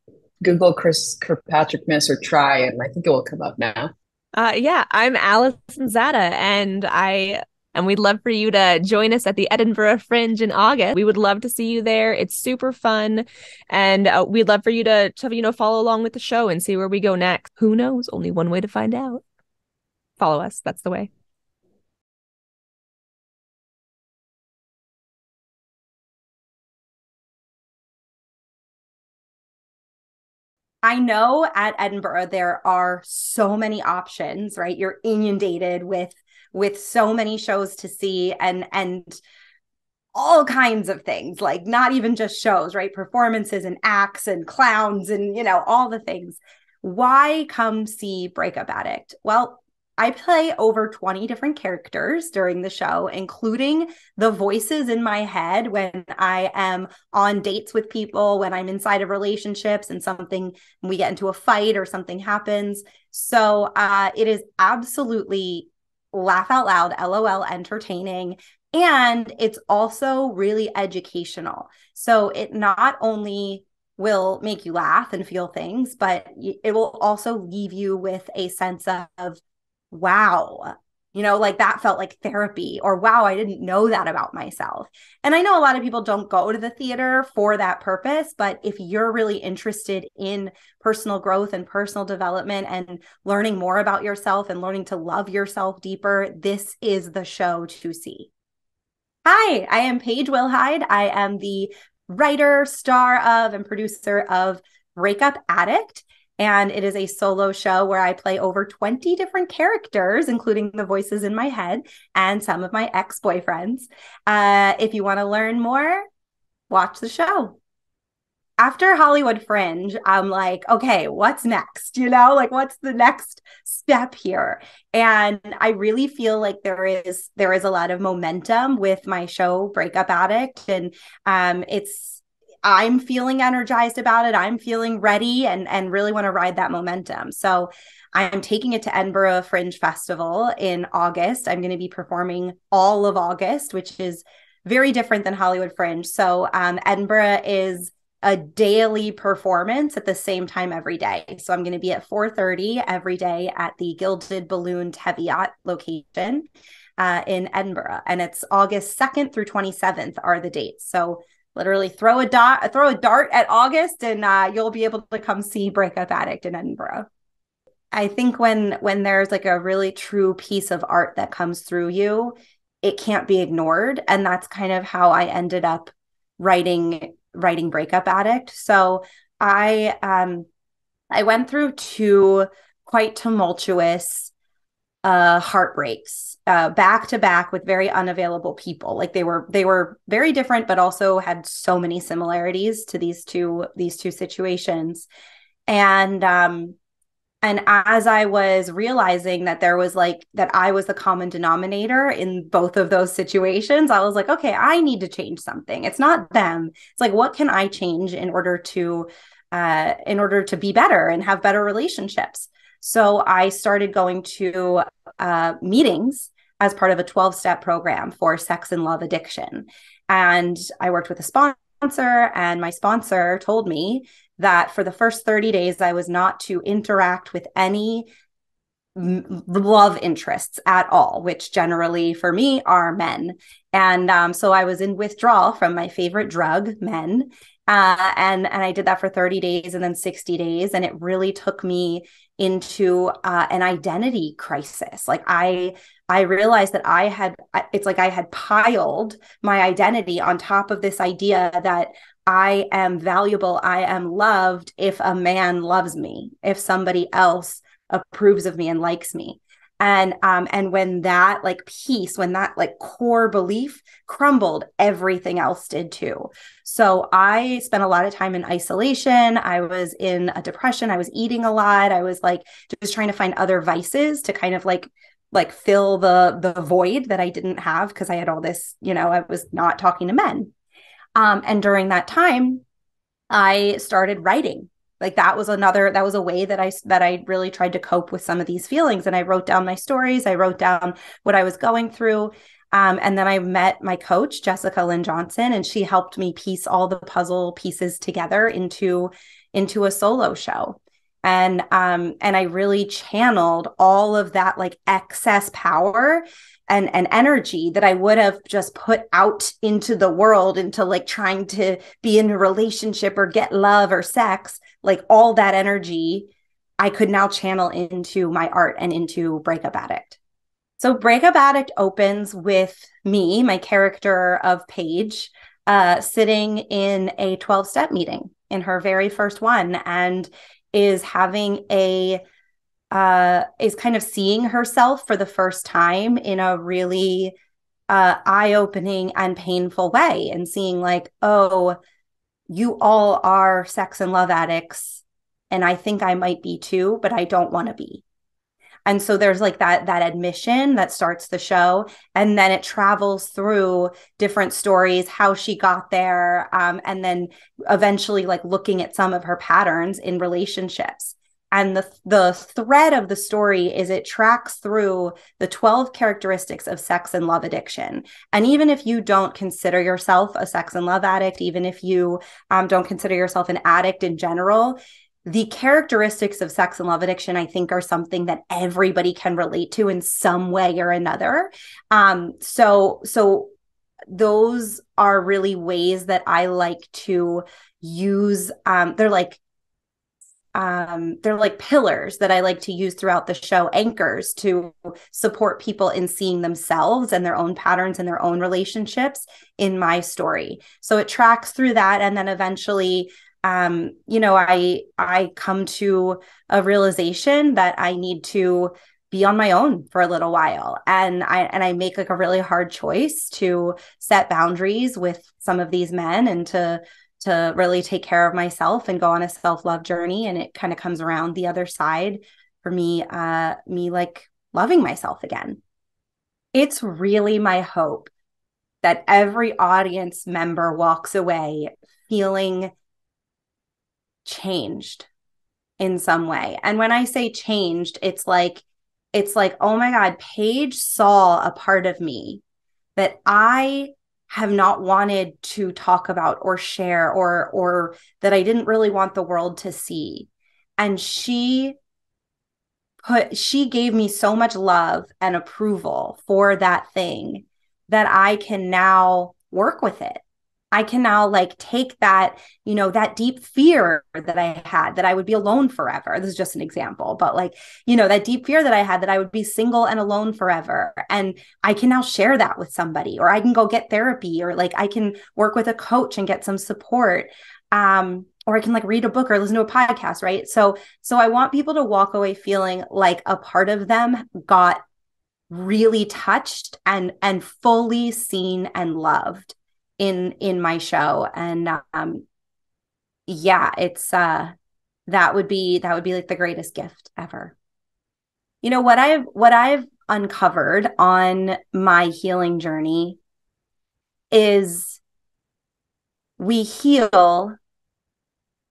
Google Chris Kirkpatrickmas or try, and I think it will come up now. Yeah, I'm Alison Zatta, and we'd love for you to join us at the Edinburgh Fringe in August. We would love to see you there. It's super fun. And we'd love for you to, you know, follow along with the show and see where we go next. Who knows? Only one way to find out. Follow us. That's the way. I know at Edinburgh, there are so many options, right? You're inundated with so many shows to see and all kinds of things, like not even just shows, right? Performances and acts and clowns and, you know, all the things. Why come see Breakup Addict? Well, I play over 20 different characters during the show, including the voices in my head when I am on dates with people, when I'm inside of relationships and we get into a fight or something happens. So it is absolutely laugh out loud, LOL entertaining. And it's also really educational. So it not only will make you laugh and feel things, but it will also leave you with a sense of, wow, you know, like that felt like therapy, or wow, I didn't know that about myself. And I know a lot of people don't go to the theater for that purpose, but if you're really interested in personal growth and personal development and learning more about yourself and learning to love yourself deeper, this is the show to see. Hi, I am Paige Wilhide. I am the writer, star of, and producer of Breakup Addict. And it is a solo show where I play over 20 different characters, including the voices in my head and some of my ex-boyfriends. If you want to learn more, watch the show. After Hollywood Fringe, I'm like, okay, what's next? You know, like what's the next step here? And I really feel like there is a lot of momentum with my show, Breakup Addict. And I'm feeling energized about it. I'm feeling ready and really want to ride that momentum. So I'm taking it to Edinburgh Fringe Festival in August. I'm going to be performing all of August, which is very different than Hollywood Fringe. So Edinburgh is a daily performance at the same time every day. So I'm going to be at 4:30 every day at the Gilded Balloon Teviot location in Edinburgh. And it's August 2nd through 27th are the dates. So literally throw a dart at August, and you'll be able to come see Breakup Addict in Edinburgh. I think when there's like a really true piece of art that comes through you, it can't be ignored, and that's kind of how I ended up writing Breakup Addict. So I went through two quite tumultuous heartbreaks back to back with very unavailable people. Like they were very different, but also had so many similarities to these two situations. And as I was realizing that there was like that I was the common denominator in both of those situations, I was like, okay, I need to change something. It's not them. It's like, what can I change in order to be better and have better relationships? So I started going to meetings as part of a 12-step program for sex and love addiction. And I worked with a sponsor, and my sponsor told me that for the first 30 days, I was not to interact with any love interests at all, which generally for me are men. And so I was in withdrawal from my favorite drug, men. And I did that for 30 days and then 60 days. And it really took me into an identity crisis. Like I realized that I had piled my identity on top of this idea that I am valuable. I am loved if a man loves me, if somebody else approves of me and likes me. And when that like piece, when that like core belief crumbled, everything else did too. So I spent a lot of time in isolation. I was in a depression. I was eating a lot. I was like just trying to find other vices to kind of like fill the void that I didn't have because I had all this, you know, I was not talking to men. And during that time, I started writing. Like that was a way that I really tried to cope with some of these feelings. And I wrote down my stories. I wrote down what I was going through. And then I met my coach, Jessica Lynn Johnson, and she helped me piece all the puzzle pieces together into a solo show. And I really channeled all of that like excess power and energy that I would have just put out into the world, into like trying to be in a relationship or get love or sex, like all that energy I could now channel into my art and into Breakup Addict. So Breakup Addict opens with me, my character of Paige, sitting in a 12-step meeting in her very first one, and is having is kind of seeing herself for the first time in a really eye-opening and painful way, and seeing like, oh, you all are sex and love addicts, and I think I might be too, but I don't want to be. And so there's like that admission that starts the show, and then it travels through different stories, how she got there, and then eventually like looking at some of her patterns in relationships. And the thread of the story is it tracks through the 12 characteristics of sex and love addiction. And even if you don't consider yourself a sex and love addict, even if you don't consider yourself an addict in general, the characteristics of sex and love addiction, I think, are something that everybody can relate to in some way or another. So those are really ways that I like to use. They're like pillars that I like to use throughout the show, anchors to support people in seeing themselves and their own patterns and their own relationships in my story. So it tracks through that, and then eventually, I come to a realization that I need to be on my own for a little while. And I make like a really hard choice to set boundaries with some of these men and to really take care of myself and go on a self-love journey. And it kind of comes around the other side for me, me like loving myself again. It's really my hope that every audience member walks away feeling changed in some way. And when I say changed, it's like, oh my God, Paige saw a part of me that I have not wanted to talk about or share or that I didn't really want the world to see. And she gave me so much love and approval for that thing that I can now work with it. I can now like take that, that deep fear that I had that I would be alone forever. This is just an example, but like, that deep fear that I had that I would be single and alone forever. And I can now share that with somebody, or I can go get therapy, or like I can work with a coach and get some support. Or I can like read a book or listen to a podcast, right? So I want people to walk away feeling like a part of them got really touched and fully seen and loved in my show. And it's that would be like the greatest gift ever. What I've uncovered on my healing journey is we heal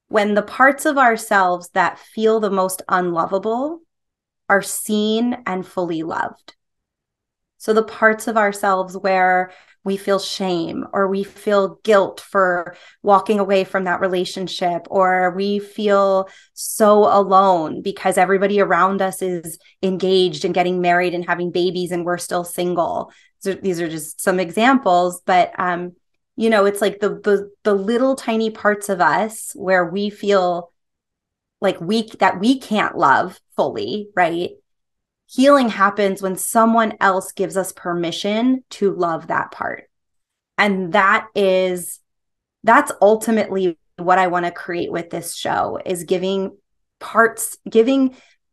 when the parts of ourselves that feel the most unlovable are seen and fully loved. So the parts of ourselves where we feel shame or we feel guilt for walking away from that relationship, or we feel so alone because everybody around us is engaged and getting married and having babies and we're still single. So these are just some examples, but it's like the little tiny parts of us where we feel like we can't love fully, right? Healing happens when someone else gives us permission to love that part. And that's ultimately what I want to create with this show, is giving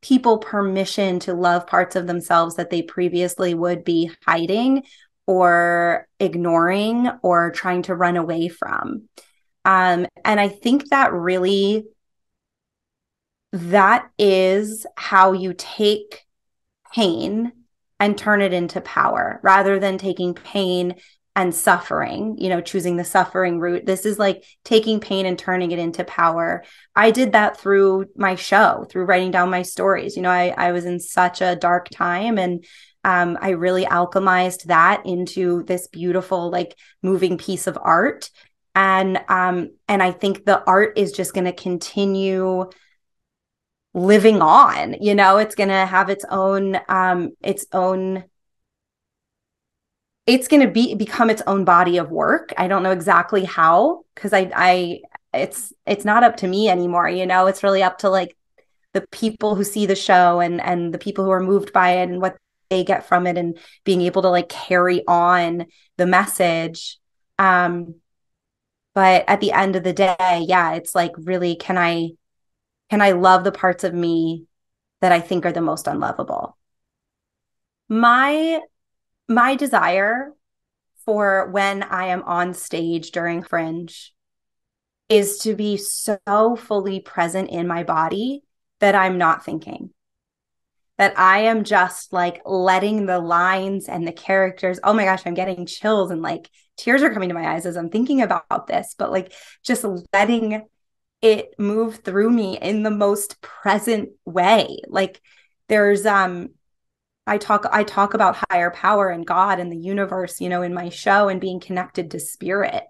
people permission to love parts of themselves that they previously would be hiding or ignoring or trying to run away from. And I think that is how you take pain and turn it into power, rather than taking pain and suffering, you know, choosing the suffering route. This is like taking pain and turning it into power. I did that through my show, through writing down my stories. You know, I was in such a dark time, and I really alchemized that into this beautiful, like, moving piece of art. And I think the art is just going to continue living on, you know, it's going to have it's going to become its own body of work. I don't know exactly how, because it's not up to me anymore. You know, it's really up to like the people who see the show and the people who are moved by it and what they get from it and being able to like carry on the message. But at the end of the day, yeah, it's like, really, can I love the parts of me that I think are the most unlovable? My desire for when I am on stage during Fringe is to be so fully present in my body that I'm not thinking, that I am just like letting the lines and the characters, oh my gosh, I'm getting chills and like tears are coming to my eyes as I'm thinking about this, but like just letting it move through me in the most present way. Like there's, I talk about higher power and God and the universe, you know, in my show, and being connected to spirit.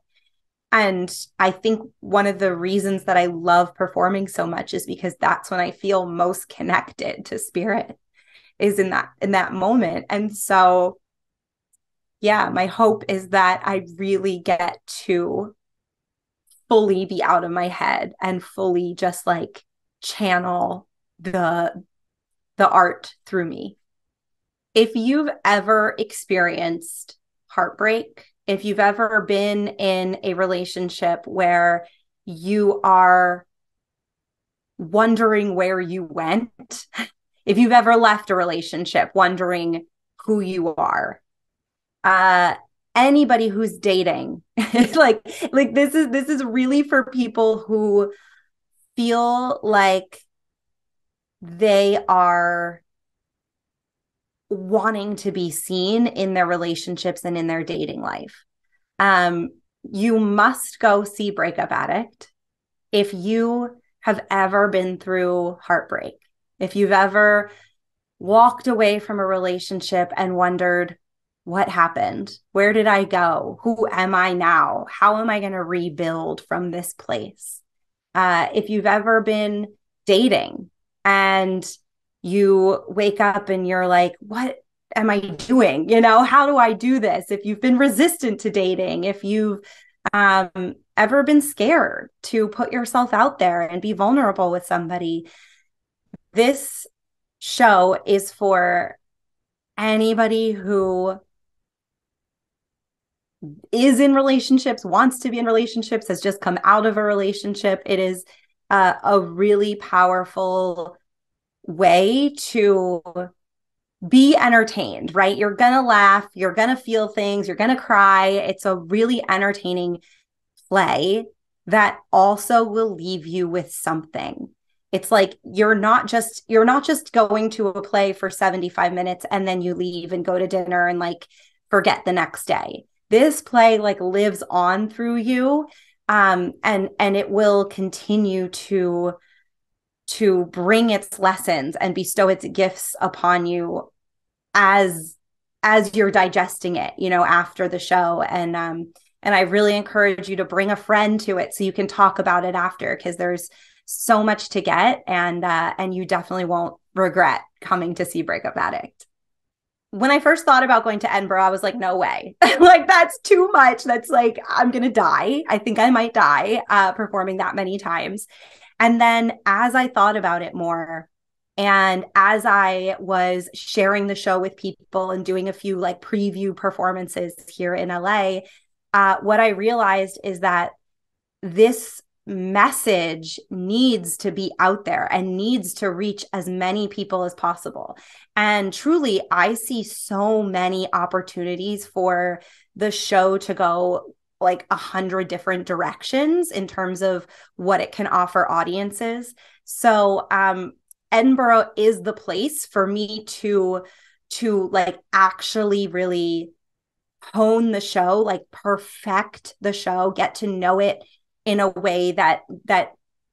And I think one of the reasons that I love performing so much is because that's when I feel most connected to spirit, is in that moment. And so, yeah, my hope is that I really get to fully be out of my head and fully just like channel the art through me. If you've ever experienced heartbreak, if you've ever been in a relationship where you are wondering where you went, if you've ever left a relationship wondering who you are, anybody who's dating, like this is really for people who feel like they are wanting to be seen in their relationships and in their dating life. You must go see Breakup Addict if you have ever been through heartbreak, if you've ever walked away from a relationship and wondered, what happened? Where did I go? Who am I now? How am I going to rebuild from this place? If you've ever been dating and you wake up and you're like, what am I doing? You know, how do I do this? If you've been resistant to dating, if you've ever been scared to put yourself out there and be vulnerable with somebody, this show is for anybody who is in relationships, wants to be in relationships, has just come out of a relationship. It is a really powerful way to be entertained, right? You're going to laugh, you're going to feel things, you're going to cry. It's a really entertaining play that also will leave you with something. It's like you're not just going to a play for 75 minutes and then you leave and go to dinner and like forget the next day. This play like lives on through you, and it will continue to bring its lessons and bestow its gifts upon you as you're digesting it, you know, after the show. And I really encourage you to bring a friend to it so you can talk about it after, because there's so much to get, and you definitely won't regret coming to see Breakup Addict. When I first thought about going to Edinburgh, I was like, no way. Like, that's too much. That's like, I'm going to die. I think I might die performing that many times. And then as I thought about it more, and as I was sharing the show with people and doing a few like preview performances here in LA, what I realized is that this message needs to be out there and needs to reach as many people as possible. And truly, I see so many opportunities for the show to go like 100 different directions in terms of what it can offer audiences. So Edinburgh is the place for me to like actually really hone the show, like perfect the show, get to know it in a way that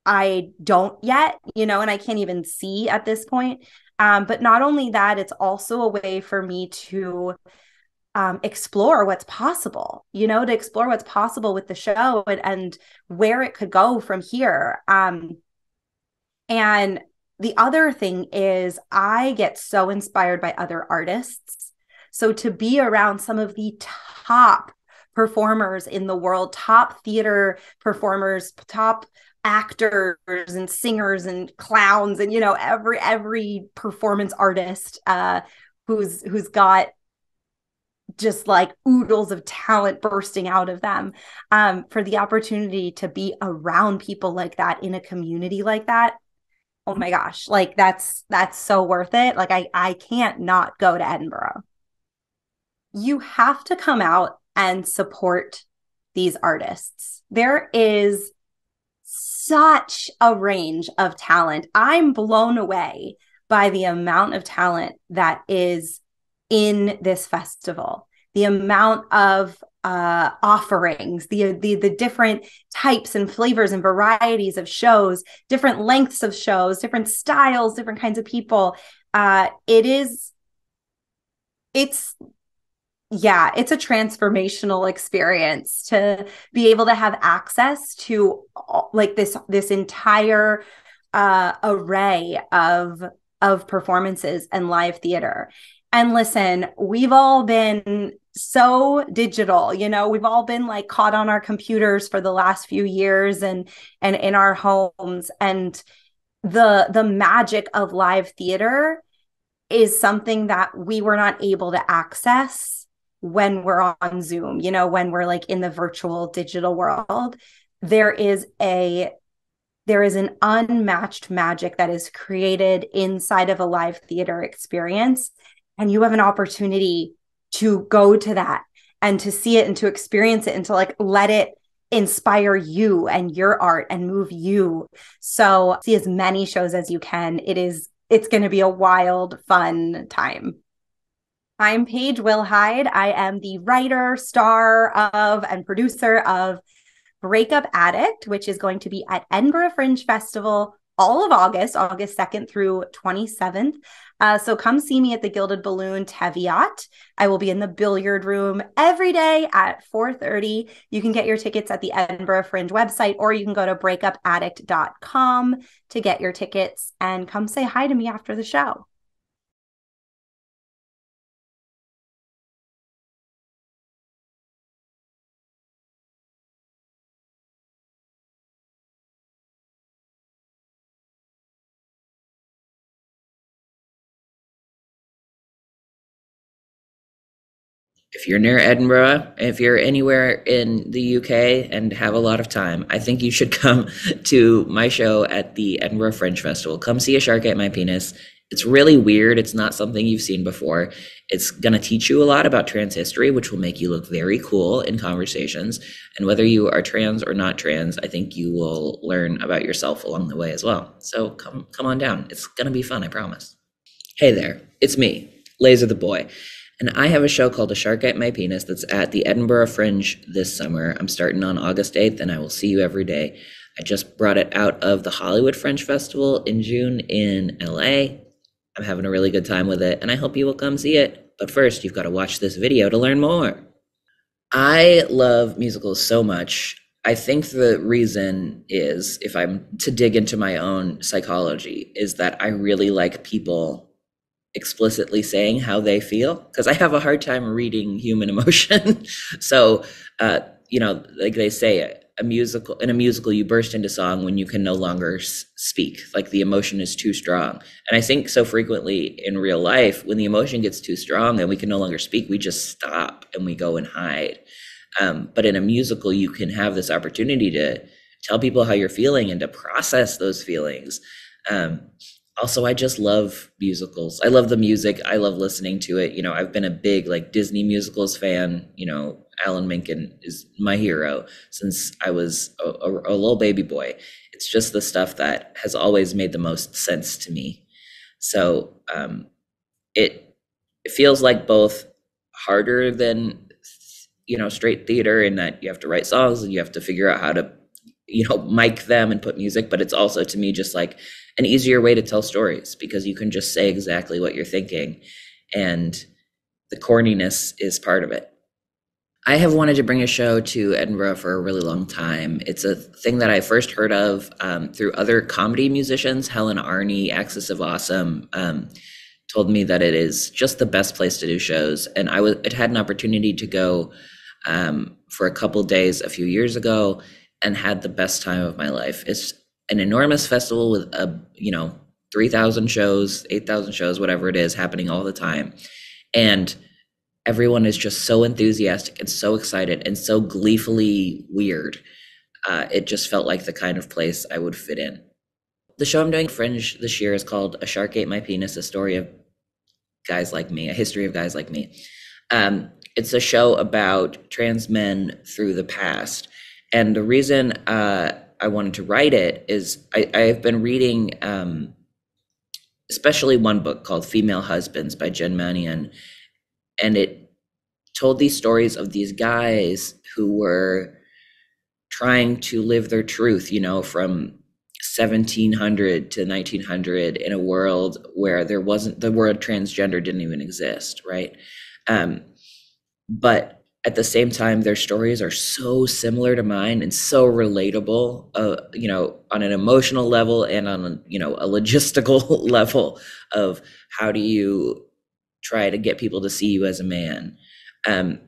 I don't yet, you know, and I can't even see at this point. But not only that, it's also a way for me to explore what's possible, you know, to explore what's possible with the show and where it could go from here. And the other thing is I get so inspired by other artists. So to be around some of the top performers in the world, top theater performers, top actors and singers and clowns and, you know, every performance artist who's got just like oodles of talent bursting out of them, for the opportunity to be around people like that in a community like that. Oh my gosh, like that's so worth it. Like I can't not go to Edinburgh. You have to come out and support these artists. There is such a range of talent. I'm blown away by the amount of talent that is in this festival, the amount of offerings, the different types and flavors and varieties of shows, different lengths of shows, different styles, different kinds of people. It's a transformational experience to be able to have access to like this entire array of performances and live theater. And listen, we've all been so digital, you know, we've all been like caught on our computers for the last few years and in our homes. And the magic of live theater is something that we were not able to access when we're on Zoom, you know, when we're like in the virtual digital world. There is an unmatched magic that is created inside of a live theater experience. And you have an opportunity to go to that and to see it and to experience it and to like let it inspire you and your art and move you. So see as many shows as you can. It's going to be a wild, fun time. I'm Paige Wilhide. I am the writer, star of, and producer of Breakup Addict, which is going to be at Edinburgh Fringe Festival all of August 2nd through 27th. So come see me at the Gilded Balloon Teviot. I will be in the billiard room every day at 4:30. You can get your tickets at the Edinburgh Fringe website, or you can go to breakupaddict.com to get your tickets and come say hi to me after the show. If you're near Edinburgh, if you're anywhere in the UK and have a lot of time, I think you should come to my show at the Edinburgh Fringe Festival. Come see a shark at my penis. It's really weird. It's not something you've seen before. It's going to teach you a lot about trans history, which will make you look very cool in conversations. And whether you are trans or not trans, I think you will learn about yourself along the way as well. So come on down. It's going to be fun, I promise. Hey there, it's me, Laser the Boy. And I have a show called A Shark Ate My Penis that's at the Edinburgh Fringe this summer. I'm starting on August 8th, and I will see you every day. I just brought it out of the Hollywood Fringe Festival in June in LA. I'm having a really good time with it, and I hope you will come see it. But first, you've got to watch this video to learn more. I love musicals so much. I think the reason is, if I'm to dig into my own psychology, is that I really like people explicitly saying how they feel, because I have a hard time reading human emotion. So, you know, like they say, in a musical, you burst into song when you can no longer speak, like the emotion is too strong. And I think so frequently in real life, when the emotion gets too strong and we can no longer speak, we just stop and we go and hide. But in a musical, you can have this opportunity to tell people how you're feeling and to process those feelings. Also, I just love musicals. I love the music. I love listening to it. You know, I've been a big like Disney musicals fan. You know, Alan Menken is my hero since I was a little baby boy. It's just the stuff that has always made the most sense to me. So it feels like both harder than you know, straight theater in that you have to write songs and you have to figure out how to, you know, mic them and put music, but it's also to me just like an easier way to tell stories because you can just say exactly what you're thinking and the corniness is part of it. I have wanted to bring a show to Edinburgh for a really long time. It's a thing that I first heard of through other comedy musicians. Helen Arney, Axis of Awesome, told me that it is just the best place to do shows. And it had an opportunity to go for a couple days a few years ago and had the best time of my life. It's an enormous festival with, 3,000 shows, 8,000 shows, whatever it is, happening all the time. And everyone is just so enthusiastic and so excited and so gleefully weird. It just felt like the kind of place I would fit in. The show I'm doing Fringe this year is called A Shark Ate My Penis, A Story of Guys Like Me, A History of Guys Like Me. It's a show about trans men through the past. And the reason I wanted to write it is I've been reading especially one book called Female Husbands by Jen Mannion. And it told these stories of these guys who were trying to live their truth, you know, from 1700 to 1900 in a world where the word transgender didn't even exist, right? But at the same time, their stories are so similar to mine and so relatable, on an emotional level and on, a logistical level of how do you try to get people to see you as a man, and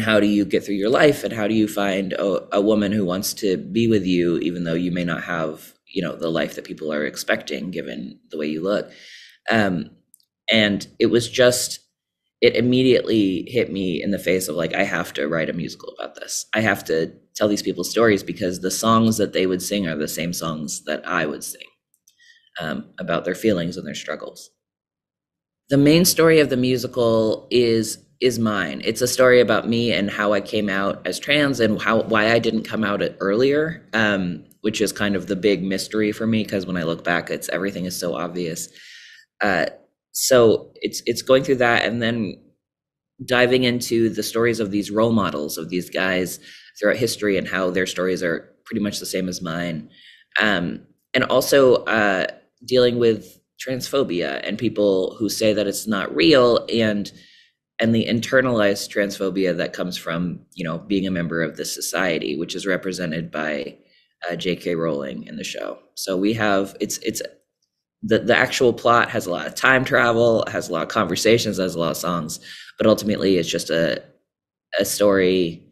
how do you get through your life, and how do you find a woman who wants to be with you, even though you may not have, the life that people are expecting given the way you look. And it was just, it immediately hit me in the face of like, I have to write a musical about this. I have to tell these people's stories because the songs that they would sing are the same songs that I would sing about their feelings and their struggles. The main story of the musical is mine. It's a story about me and how I came out as trans and why I didn't come out earlier, which is kind of the big mystery for me because when I look back, everything is so obvious. So it's going through that and then diving into the stories of these role models of these guys throughout history and how their stories are pretty much the same as mine, and also dealing with transphobia and people who say that it's not real and the internalized transphobia that comes from, being a member of this society, which is represented by J.K. Rowling in the show. So we have, the actual plot has a lot of time travel, has a lot of conversations, has a lot of songs, but ultimately it's just a story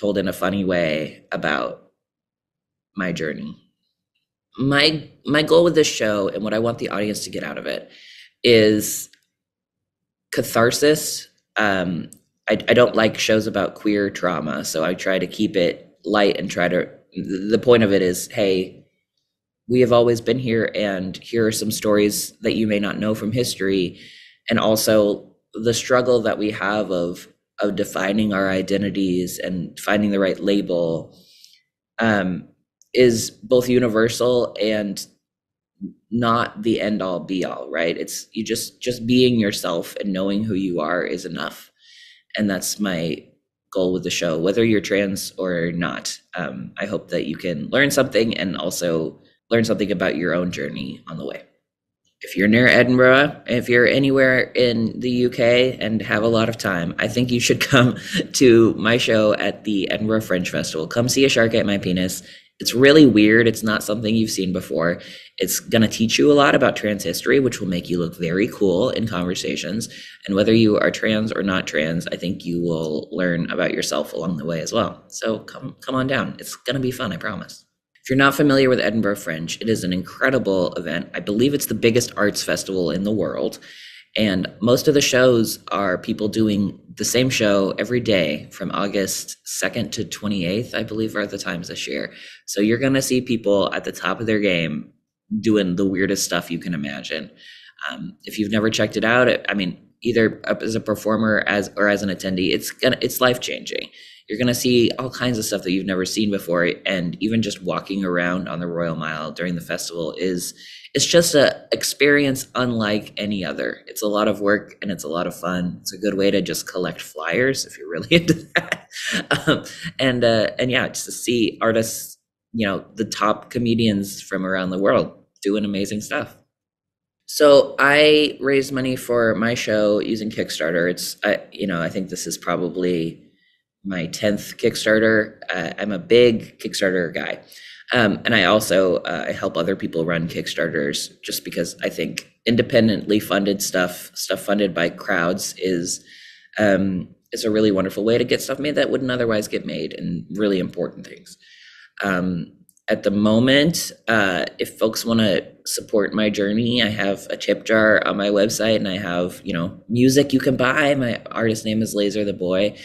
told in a funny way about my journey. My goal with this show and what I want the audience to get out of it is catharsis. I don't like shows about queer trauma, so I try to keep it light and the point of it is, hey, we have always been here and here are some stories that you may not know from history. And also the struggle that we have of defining our identities and finding the right label, is both universal and not the end all be all, right? It's you just being yourself and knowing who you are is enough. And that's my goal with the show, whether you're trans or not. I hope that you can learn something and also learn something about your own journey on the way. If you're near Edinburgh, if you're anywhere in the UK and have a lot of time, I think you should come to my show at the Edinburgh Fringe Festival. Come see A Shark Ate My Penis. It's really weird. It's not something you've seen before. It's going to teach you a lot about trans history, which will make you look very cool in conversations. And whether you are trans or not trans, I think you will learn about yourself along the way as well. So come on down. It's going to be fun, I promise. If you're not familiar with Edinburgh Fringe, it is an incredible event. I believe it's the biggest arts festival in the world. And most of the shows are people doing the same show every day from August 2nd to 28th, I believe are the times this year. So you're gonna see people at the top of their game doing the weirdest stuff you can imagine. If you've never checked it out, either as a performer or as an attendee, it's life-changing. You're gonna see all kinds of stuff that you've never seen before. And even just walking around on the Royal Mile during the festival is it's just a experience unlike any other. It's a lot of work and it's a lot of fun. It's a good way to just collect flyers if you're really into that. And yeah, just to see artists, you know, the top comedians from around the world doing amazing stuff. So I raised money for my show using Kickstarter. It's, you know, I think this is probably my 10th Kickstarter. I'm a big Kickstarter guy. And I also I help other people run Kickstarters just because I think independently funded stuff funded by crowds is a really wonderful way to get stuff made that wouldn't otherwise get made, and really important things. At the moment, if folks want to support my journey, I have a tip jar on my website, and I have, you know, music you can buy. My artist name is Laser the Boy.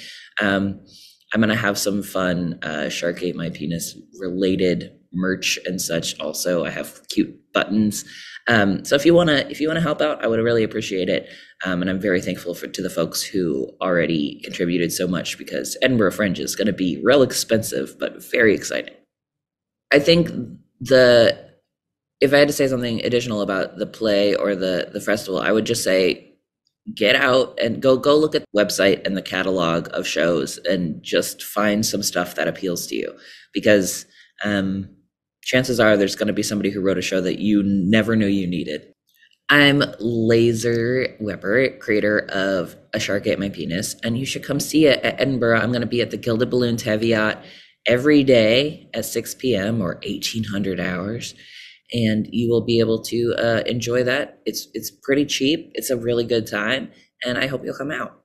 I'm going to have some fun Shark Ate My Penis related merch and such. Also, I have cute buttons. So if you wanna help out, I would really appreciate it. And I'm very thankful to the folks who already contributed so much, because Edinburgh Fringe is going to be real expensive, but very exciting. I think if I had to say something additional about the play or the festival, I would just say, get out and go look at the website and the catalog of shows and just find some stuff that appeals to you, because chances are there's going to be somebody who wrote a show that you never knew you needed. I'm Laser Weber, creator of A Shark Ate My Penis, and you should come see it at Edinburgh. I'm going to be at the Gilded Balloon Teviot every day at 6 p.m. or 1800 hours. And you will be able to enjoy that. It's pretty cheap. It's a really good time, and I hope you'll come out.